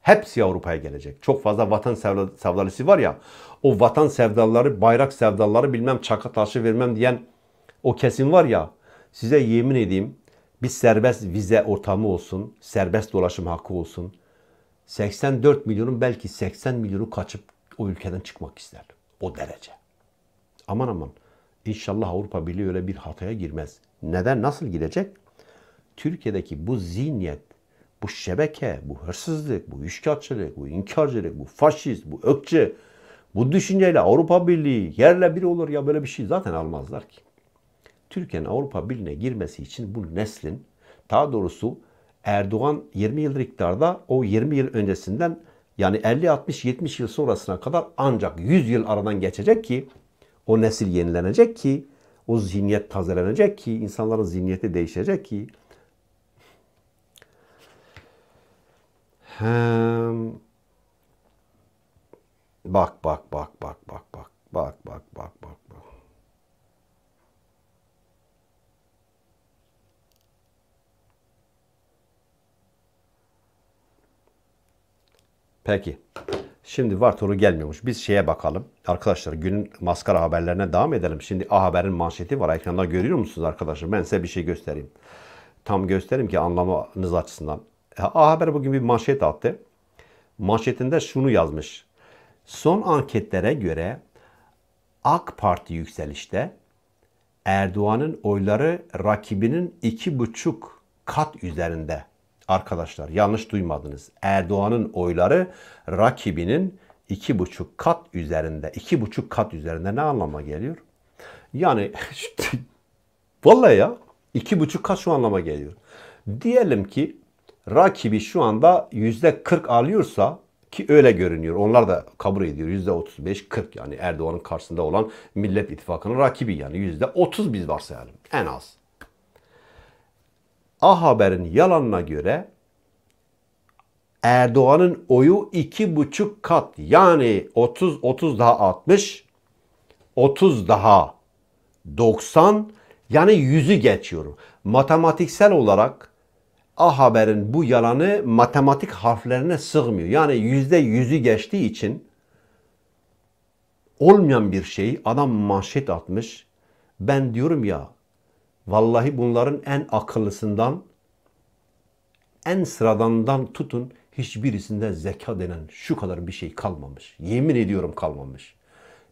Hepsi Avrupa'ya gelecek. Çok fazla vatan sevdalısı var ya. O vatan sevdaları, bayrak sevdaları bilmem çaka taşı vermem diyen o kesim var ya. Size yemin edeyim, bir serbest vize ortamı olsun, serbest dolaşım hakkı olsun, seksen dört milyonun belki seksen milyonu kaçıp o ülkeden çıkmak ister. O derece. Aman aman. İnşallah Avrupa Birliği öyle bir hataya girmez. Neden? Nasıl girecek? Türkiye'deki bu zihniyet, bu şebeke, bu hırsızlık, bu işgalcilik, bu inkarcılık, bu faşist, bu ökçü, bu düşünceyle Avrupa Birliği yerle bir olur ya, böyle bir şey zaten almazlar ki. Türkiye'nin Avrupa Birliği'ne girmesi için bu neslin, daha doğrusu Erdoğan yirmi yıl iktidarda, o yirmi yıl öncesinden, yani elli altmış yetmiş yıl sonrasına kadar ancak yüz yıl aradan geçecek ki o nesil yenilenecek ki, o zihniyet tazelenecek ki, insanların zihniyeti değişecek ki. Hem... Bak, bak, bak, bak, bak, bak, bak, bak, bak, bak, bak. Peki. Şimdi Vartolu gelmiyormuş. Biz şeye bakalım. Arkadaşlar, günün maskara haberlerine devam edelim. Şimdi A Haber'in manşeti var. Ekranda görüyor musunuz arkadaşlar? Ben size bir şey göstereyim. Tam göstereyim ki anlamanız açısından. A Haber bugün bir manşet attı. Manşetinde şunu yazmış. Son anketlere göre AK Parti yükselişte, Erdoğan'ın oyları rakibinin iki buçuk kat üzerinde. Arkadaşlar, yanlış duymadınız. Erdoğan'ın oyları rakibinin iki buçuk kat üzerinde. İki buçuk kat üzerinde ne anlama geliyor? Yani vallahi ya, iki buçuk kat şu anlama geliyor. Diyelim ki rakibi şu anda yüzde kırk alıyorsa, ki öyle görünüyor. Onlar da kabul ediyor. Yüzde otuz beş, kırk, yani Erdoğan'ın karşısında olan Millet İttifakı'nın rakibi, yani yüzde otuz biz varsayalım en az. A Haber'in yalanına göre Erdoğan'ın oyu iki buçuk kat, yani otuz, otuz daha altmış, otuz daha doksan, yani yüzü geçiyor. Matematiksel olarak A Haber'in bu yalanı matematik harflerine sığmıyor. Yani yüzde yüzü geçtiği için olmayan bir şeyi adam manşet atmış. Ben diyorum ya, vallahi bunların en akıllısından, en sıradandan tutun, hiçbirisinde zeka denen şu kadar bir şey kalmamış. Yemin ediyorum kalmamış.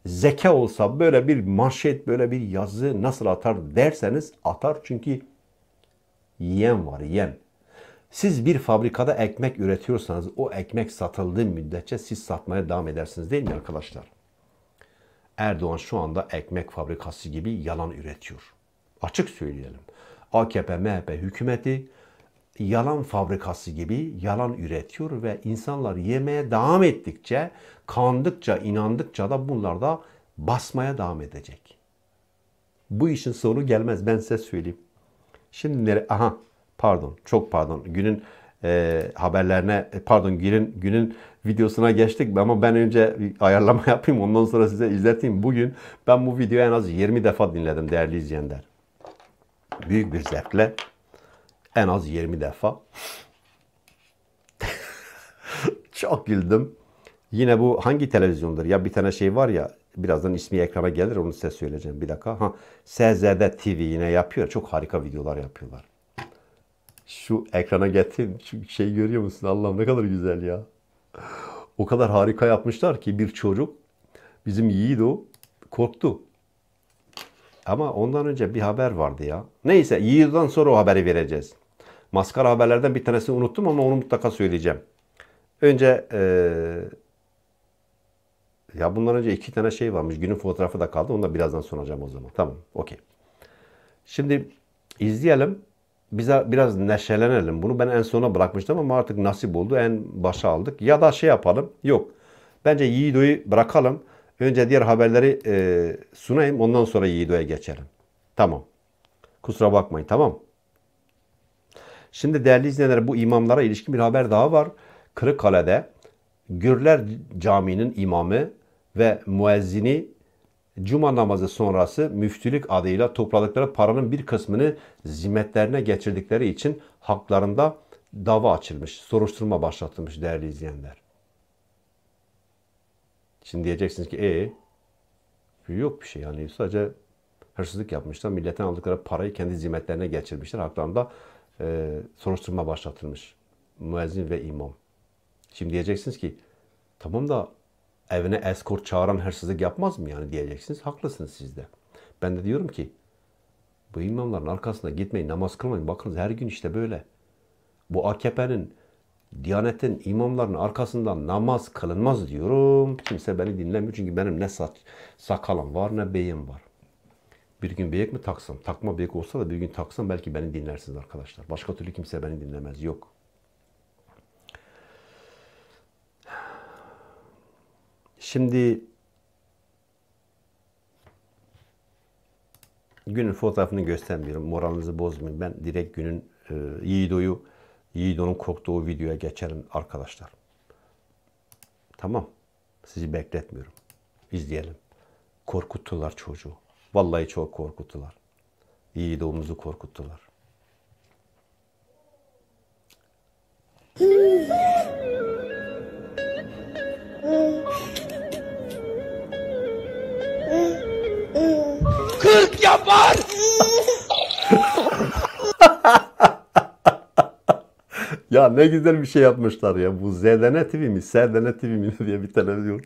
Zeka olsa böyle bir manşet, böyle bir yazı nasıl atar derseniz atar. Çünkü yiyen var, yiyen. Siz bir fabrikada ekmek üretiyorsanız, o ekmek satıldığı müddetçe siz satmaya devam edersiniz, değil mi arkadaşlar? Erdoğan şu anda ekmek fabrikası gibi yalan üretiyor. Açık söyleyelim. A K P, M H P hükümeti yalan fabrikası gibi yalan üretiyor ve insanlar yemeye devam ettikçe, kandıkça, inandıkça da bunlar da basmaya devam edecek. Bu işin sonu gelmez, ben size söyleyeyim. Şimdi nereye? Aha, pardon, çok pardon. Günün e, haberlerine, pardon günün, günün videosuna geçtik ama ben önce ayarlama yapayım, ondan sonra size izleteyim. Bugün ben bu videoyu en az yirmi defa dinledim değerli izleyenler. Büyük bir zevkle en az yirmi defa. Çok güldüm. Yine bu hangi televizyondur? Ya bir tane şey var ya, birazdan ismi ekrana gelir, onu size söyleyeceğim. Bir dakika. Ha, S Z D T V yine yapıyor. Çok harika videolar yapıyorlar. Şu ekrana getireyim. Şu şey görüyor musun? Allah'ım ne kadar güzel ya. O kadar harika yapmışlar ki bir çocuk, bizim Yiğit, o korktu. Ama ondan önce bir haber vardı ya. Neyse, yıldan sonra o haberi vereceğiz. Maskara haberlerden bir tanesini unuttum ama onu mutlaka söyleyeceğim. Önce ee, ya bundan önce iki tane şey varmış. Günün fotoğrafı da kaldı. Onu da birazdan sunacağım o zaman. Tamam. Okey. Şimdi izleyelim. Bize biraz neşelenelim. Bunu ben en sona bırakmıştım ama artık nasip oldu. En başa aldık. Ya da şey yapalım. Yok. Bence Yiğido'yu bırakalım. Önce diğer haberleri e, sunayım. Ondan sonra Yiğido'ya geçelim. Tamam. Kusura bakmayın. Tamam. Şimdi değerli izleyenler, bu imamlara ilişkin bir haber daha var. Kırıkkale'de Gürler Camii'nin imamı ve muezzini cuma namazı sonrası müftülük adıyla topladıkları paranın bir kısmını zimmetlerine geçirdikleri için haklarında dava açılmış. Soruşturma başlatılmış değerli izleyenler. Şimdi diyeceksiniz ki ee, yok bir şey, yani sadece hırsızlık yapmışlar. Milletten aldıkları parayı kendi zimmetlerine geçirmişler. Haklarında e, soruşturma başlatılmış. Müezzin ve imam. Şimdi diyeceksiniz ki tamam da evine eskort çağıran hırsızlık yapmaz mı yani diyeceksiniz. Haklısınız siz de. Ben de diyorum ki bu imamların arkasına gitmeyin, namaz kılmayın. Bakınız her gün işte böyle. Bu A K P'nin, Diyanet'in, imamların arkasından namaz kılınmaz diyorum. Kimse beni dinlemiyor çünkü benim ne sakalım var ne beyim var. Bir gün bıyık mı taksam? Takma bıyık olsa da bir gün taksam belki beni dinlersiniz arkadaşlar. Başka türlü kimse beni dinlemez. Yok. Şimdi günün fotoğrafını göstermiyorum. Moralinizi bozmayın. Ben direkt günün e, Yiğido'yu, Yiğido'nun korktuğu videoya geçelim arkadaşlar. Tamam. Sizi bekletmiyorum. İzleyelim. Korkuttular çocuğu. Vallahi çok korkuttular. Yiğido'muzu korkuttular. Kırk yapar. Ya ne güzel bir şey yapmışlar ya. Bu Zedene T V mi, Serdene T V mi diye bir televizyon.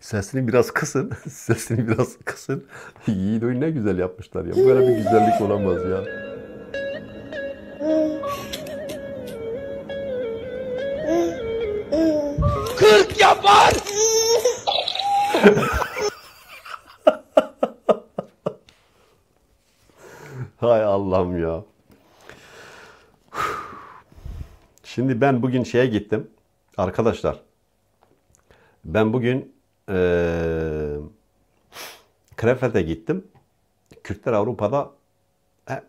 Sesini biraz kısın. Sesini biraz kısın. Yiğido'yu ne güzel yapmışlar ya. Böyle bir güzellik olamaz ya. Kırk yapar. Hay Allah'ım ya. Şimdi ben bugün şeye gittim. Arkadaşlar. Ben bugün ee, Krefeld'e gittim. Kürtler Avrupa'da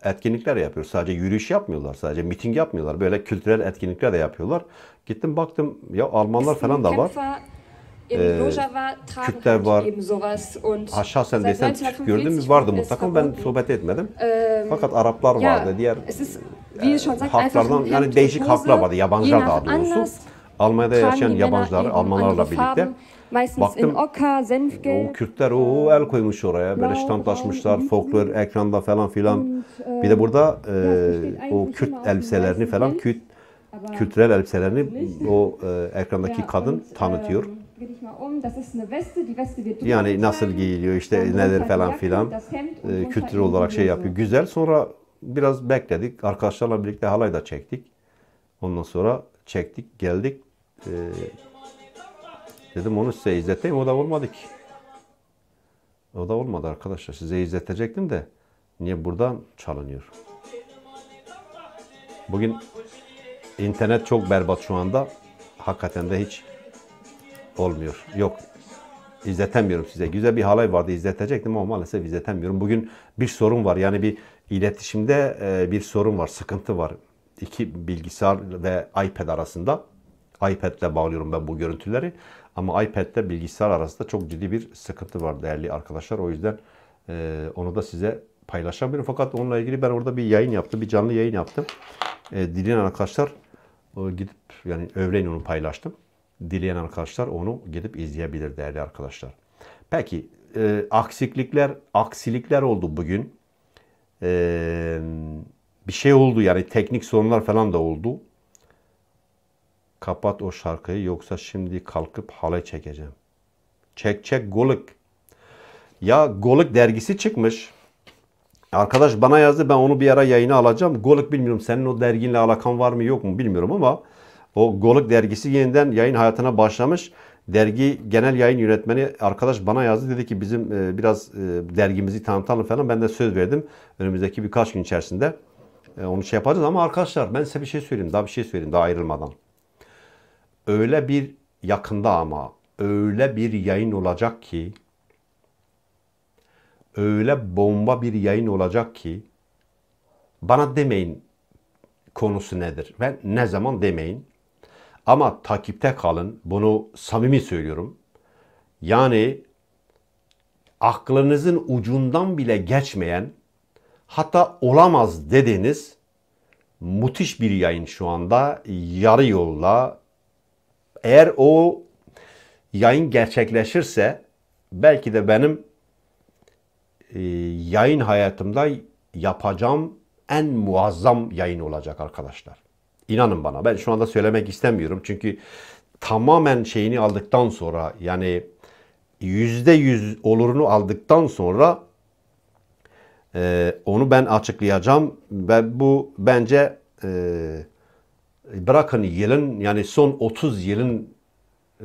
etkinlikler yapıyor. Sadece yürüyüş yapmıyorlar. Sadece miting yapmıyorlar. Böyle kültürel etkinlikler de yapıyorlar. Gittim baktım. Ya Almanlar falan da var. Ee, Kürtler var. Şahsen desen Türk gördün mü? Vardı mutlaka. Ben sohbet etmedim. Fakat Araplar vardı. Diğer halklardan, yani değişik halklar vardı. Yabancılar daha doğrusu. Almanya'da yaşayan yabancılar, Almanlarla birlikte. Baktım o Kürtler o el koymuş oraya. Böyle standlaşmışlar. Folklor ekranda falan filan. Bir de burada e, o Kürt elbiselerini falan, Kürt kültürel elbiselerini o e, ekrandaki kadın tanıtıyor. Yani nasıl giyiliyor işte, neler falan filan, e, kültür olarak şey yapıyor. Güzel. Sonra biraz bekledik. Arkadaşlarla birlikte halay da çektik. Ondan sonra çektik, geldik. E, dedim onu size izleteyim. O da olmadı ki. O da olmadı arkadaşlar. Size izletecektim de niye buradan çalınıyor? Bugün internet çok berbat şu anda. Hakikaten de hiç olmuyor. Yok. İzletemiyorum size. Güzel bir halay vardı. İzletecektim ama maalesef izletemiyorum. Bugün bir sorun var. Yani bir iletişimde bir sorun var. Sıkıntı var. İki bilgisayar ve iPad arasında. iPad'le bağlıyorum ben bu görüntüleri. Ama iPad'le bilgisayar arasında çok ciddi bir sıkıntı var değerli arkadaşlar. O yüzden onu da size paylaşamıyorum. Fakat onunla ilgili ben orada bir yayın yaptım. Bir canlı yayın yaptım. Dileyen arkadaşlar gidip, yani öğlen onu paylaştım. Dileyen arkadaşlar onu gidip izleyebilir değerli arkadaşlar. Peki e, aksiklikler, aksilikler oldu bugün. E, bir şey oldu yani, teknik sorunlar falan da oldu. Kapat o şarkıyı yoksa şimdi kalkıp halay çekeceğim. Çek çek Golik. Ya Golik dergisi çıkmış. Arkadaş bana yazdı, ben onu bir ara yayına alacağım. Golik bilmiyorum senin o derginle alakan var mı yok mu bilmiyorum ama o Golik dergisi yeniden yayın hayatına başlamış. Dergi genel yayın yönetmeni arkadaş bana yazdı. Dedi ki bizim e, biraz e, dergimizi tanıtalım falan. Ben de söz verdim. Önümüzdeki birkaç gün içerisinde e, onu şey yapacağız. Ama arkadaşlar ben size bir şey söyleyeyim. Daha bir şey söyleyeyim daha ayrılmadan. Öyle bir yakında ama öyle bir yayın olacak ki, öyle bomba bir yayın olacak ki bana demeyin konusu nedir ve ne zaman demeyin. Ama takipte kalın. Bunu samimi söylüyorum. Yani aklınızın ucundan bile geçmeyen, hatta olamaz dediğiniz müthiş bir yayın şu anda yarı yolda. Eğer o yayın gerçekleşirse belki de benim e, yayın hayatımda yapacağım en muazzam yayın olacak arkadaşlar. İnanın bana, ben şu anda söylemek istemiyorum. Çünkü tamamen şeyini aldıktan sonra, yani yüzde yüz olurunu aldıktan sonra e, onu ben açıklayacağım. Ve bu bence e, bırakın yılın, yani son otuz yılın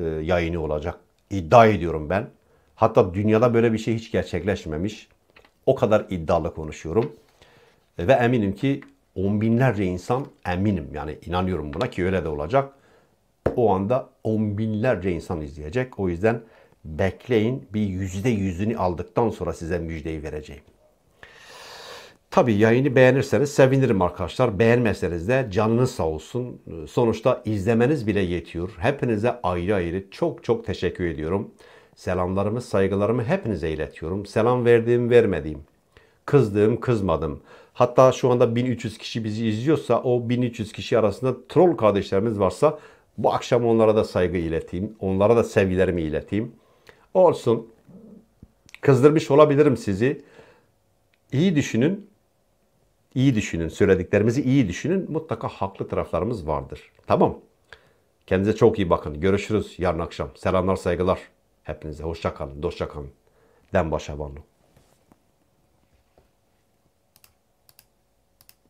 e, yayını olacak. İddia ediyorum ben. Hatta dünyada böyle bir şey hiç gerçekleşmemiş. O kadar iddialı konuşuyorum. Ve eminim ki on binlerce insan, eminim yani, inanıyorum buna ki öyle de olacak. O anda on binlerce insan izleyecek. O yüzden bekleyin, bir yüzde yüzünü aldıktan sonra size müjdeyi vereceğim. Tabii yayını beğenirseniz sevinirim arkadaşlar. Beğenmezseniz de canınız sağ olsun. Sonuçta izlemeniz bile yetiyor. Hepinize ayrı ayrı çok çok teşekkür ediyorum. Selamlarımı, saygılarımı hepinize iletiyorum. Selam verdiğim, vermediğim, kızdığım, kızmadım. Hatta şu anda bin üç yüz kişi bizi izliyorsa, o bin üç yüz kişi arasında troll kardeşlerimiz varsa bu akşam onlara da saygı ileteyim. Onlara da sevgilerimi ileteyim. Olsun. Kızdırmış olabilirim sizi. İyi düşünün. İyi düşünün. Söylediklerimizi iyi düşünün. Mutlaka haklı taraflarımız vardır. Tamam. Kendinize çok iyi bakın. Görüşürüz yarın akşam. Selamlar, saygılar. Hepinize hoşça kalın. Dostça kalın. Den başa banlı.